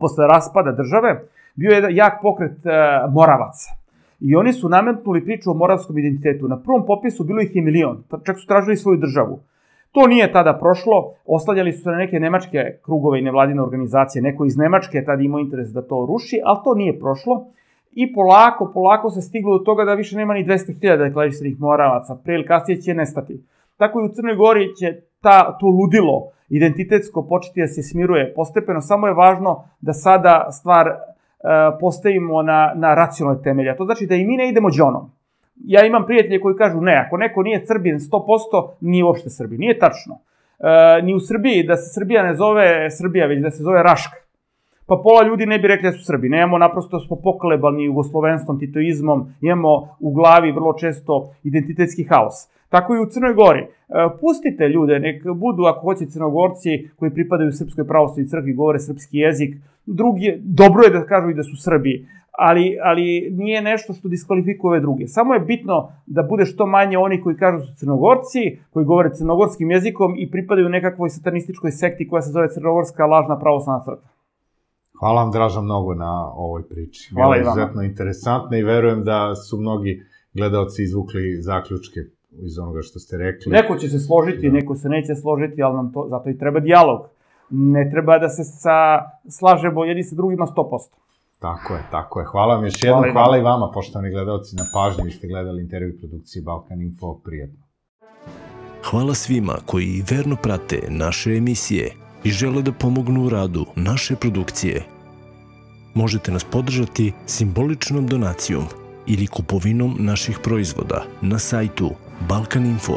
posle raspada države, bio je jak pokret Moravaca. I oni su nametnuli priču o moravskom identitetu. Na prvom popisu bilo ih je 1 milion, čak su tražili svoju državu. To nije tada prošlo, oslanjali su se na neke nemačke krugove i nevladine organizacije, neko iz Nemačke je tada imao interes da to ruši, ali to nije prošlo. I polako se stiglo do toga da više nema ni 200.000 deklarisanih Moravaca, pre ili kasnije će nestati. Tako i u Crnoj Gori će to ludilo identitetsko početi da se smiruje postepeno, samo je važno da sada stvar postavimo na racionalne temelje. To znači da i mi ne idemo đonom. Ja imam prijatelje koji kažu ne, ako neko nije Srbin 100%, nije uopšte Srbin. Nije tačno. Ni u Srbiji, da se Srbija ne zove Srbija, već da se zove Raška. Pa pola ljudi ne bi rekli da su Srbi. Nemamo, naprosto smo pokolebani jugoslovenstvom, titoizmom, imamo u glavi vrlo često identitetski haos. Tako i u Crnoj Gori. Pustite ljude, nek budu, ako hoće, Crnogorci koji pripadaju Srpskoj pravoslavnoj crkvi, govore srpski jezik. Drugi, dobro je da kažu i da su Srbi, ali nije nešto što diskvalifikuje ove druge. Samo je bitno da bude što manje oni koji kažu su Crnogorci, koji govore crnogorskim jezikom i pripadaju nekakvoj satanističkoj sekti koja se zove Crnogorska lažna pravoslavna crkva. Hvala vam, Draža, mnogo na ovoj priči. Hvala i vama. Izuzetno interesantno i verujem da su mnogi gledaoci izvukli zaključke iz onoga što ste rekli. Neko će se složiti, neko se neće složiti, ali nam to, zato i treba dijalog. Ne treba da se slažemo jedni sa drugima 100%. Tako je, tako je. Hvala vam još jednom. Hvala i vama, poštovani gledaoci, na pažnji. Vi ste gledali intervju i produkciju Balkaninfo. Prijetno. Hvala svima koji verno prate naše emisije i žele da pomognu u radu naše produkcije. Možete nas podržati simboličnom donacijom ili kupovinom naših proizvoda na sajtu balkaninfo.rs.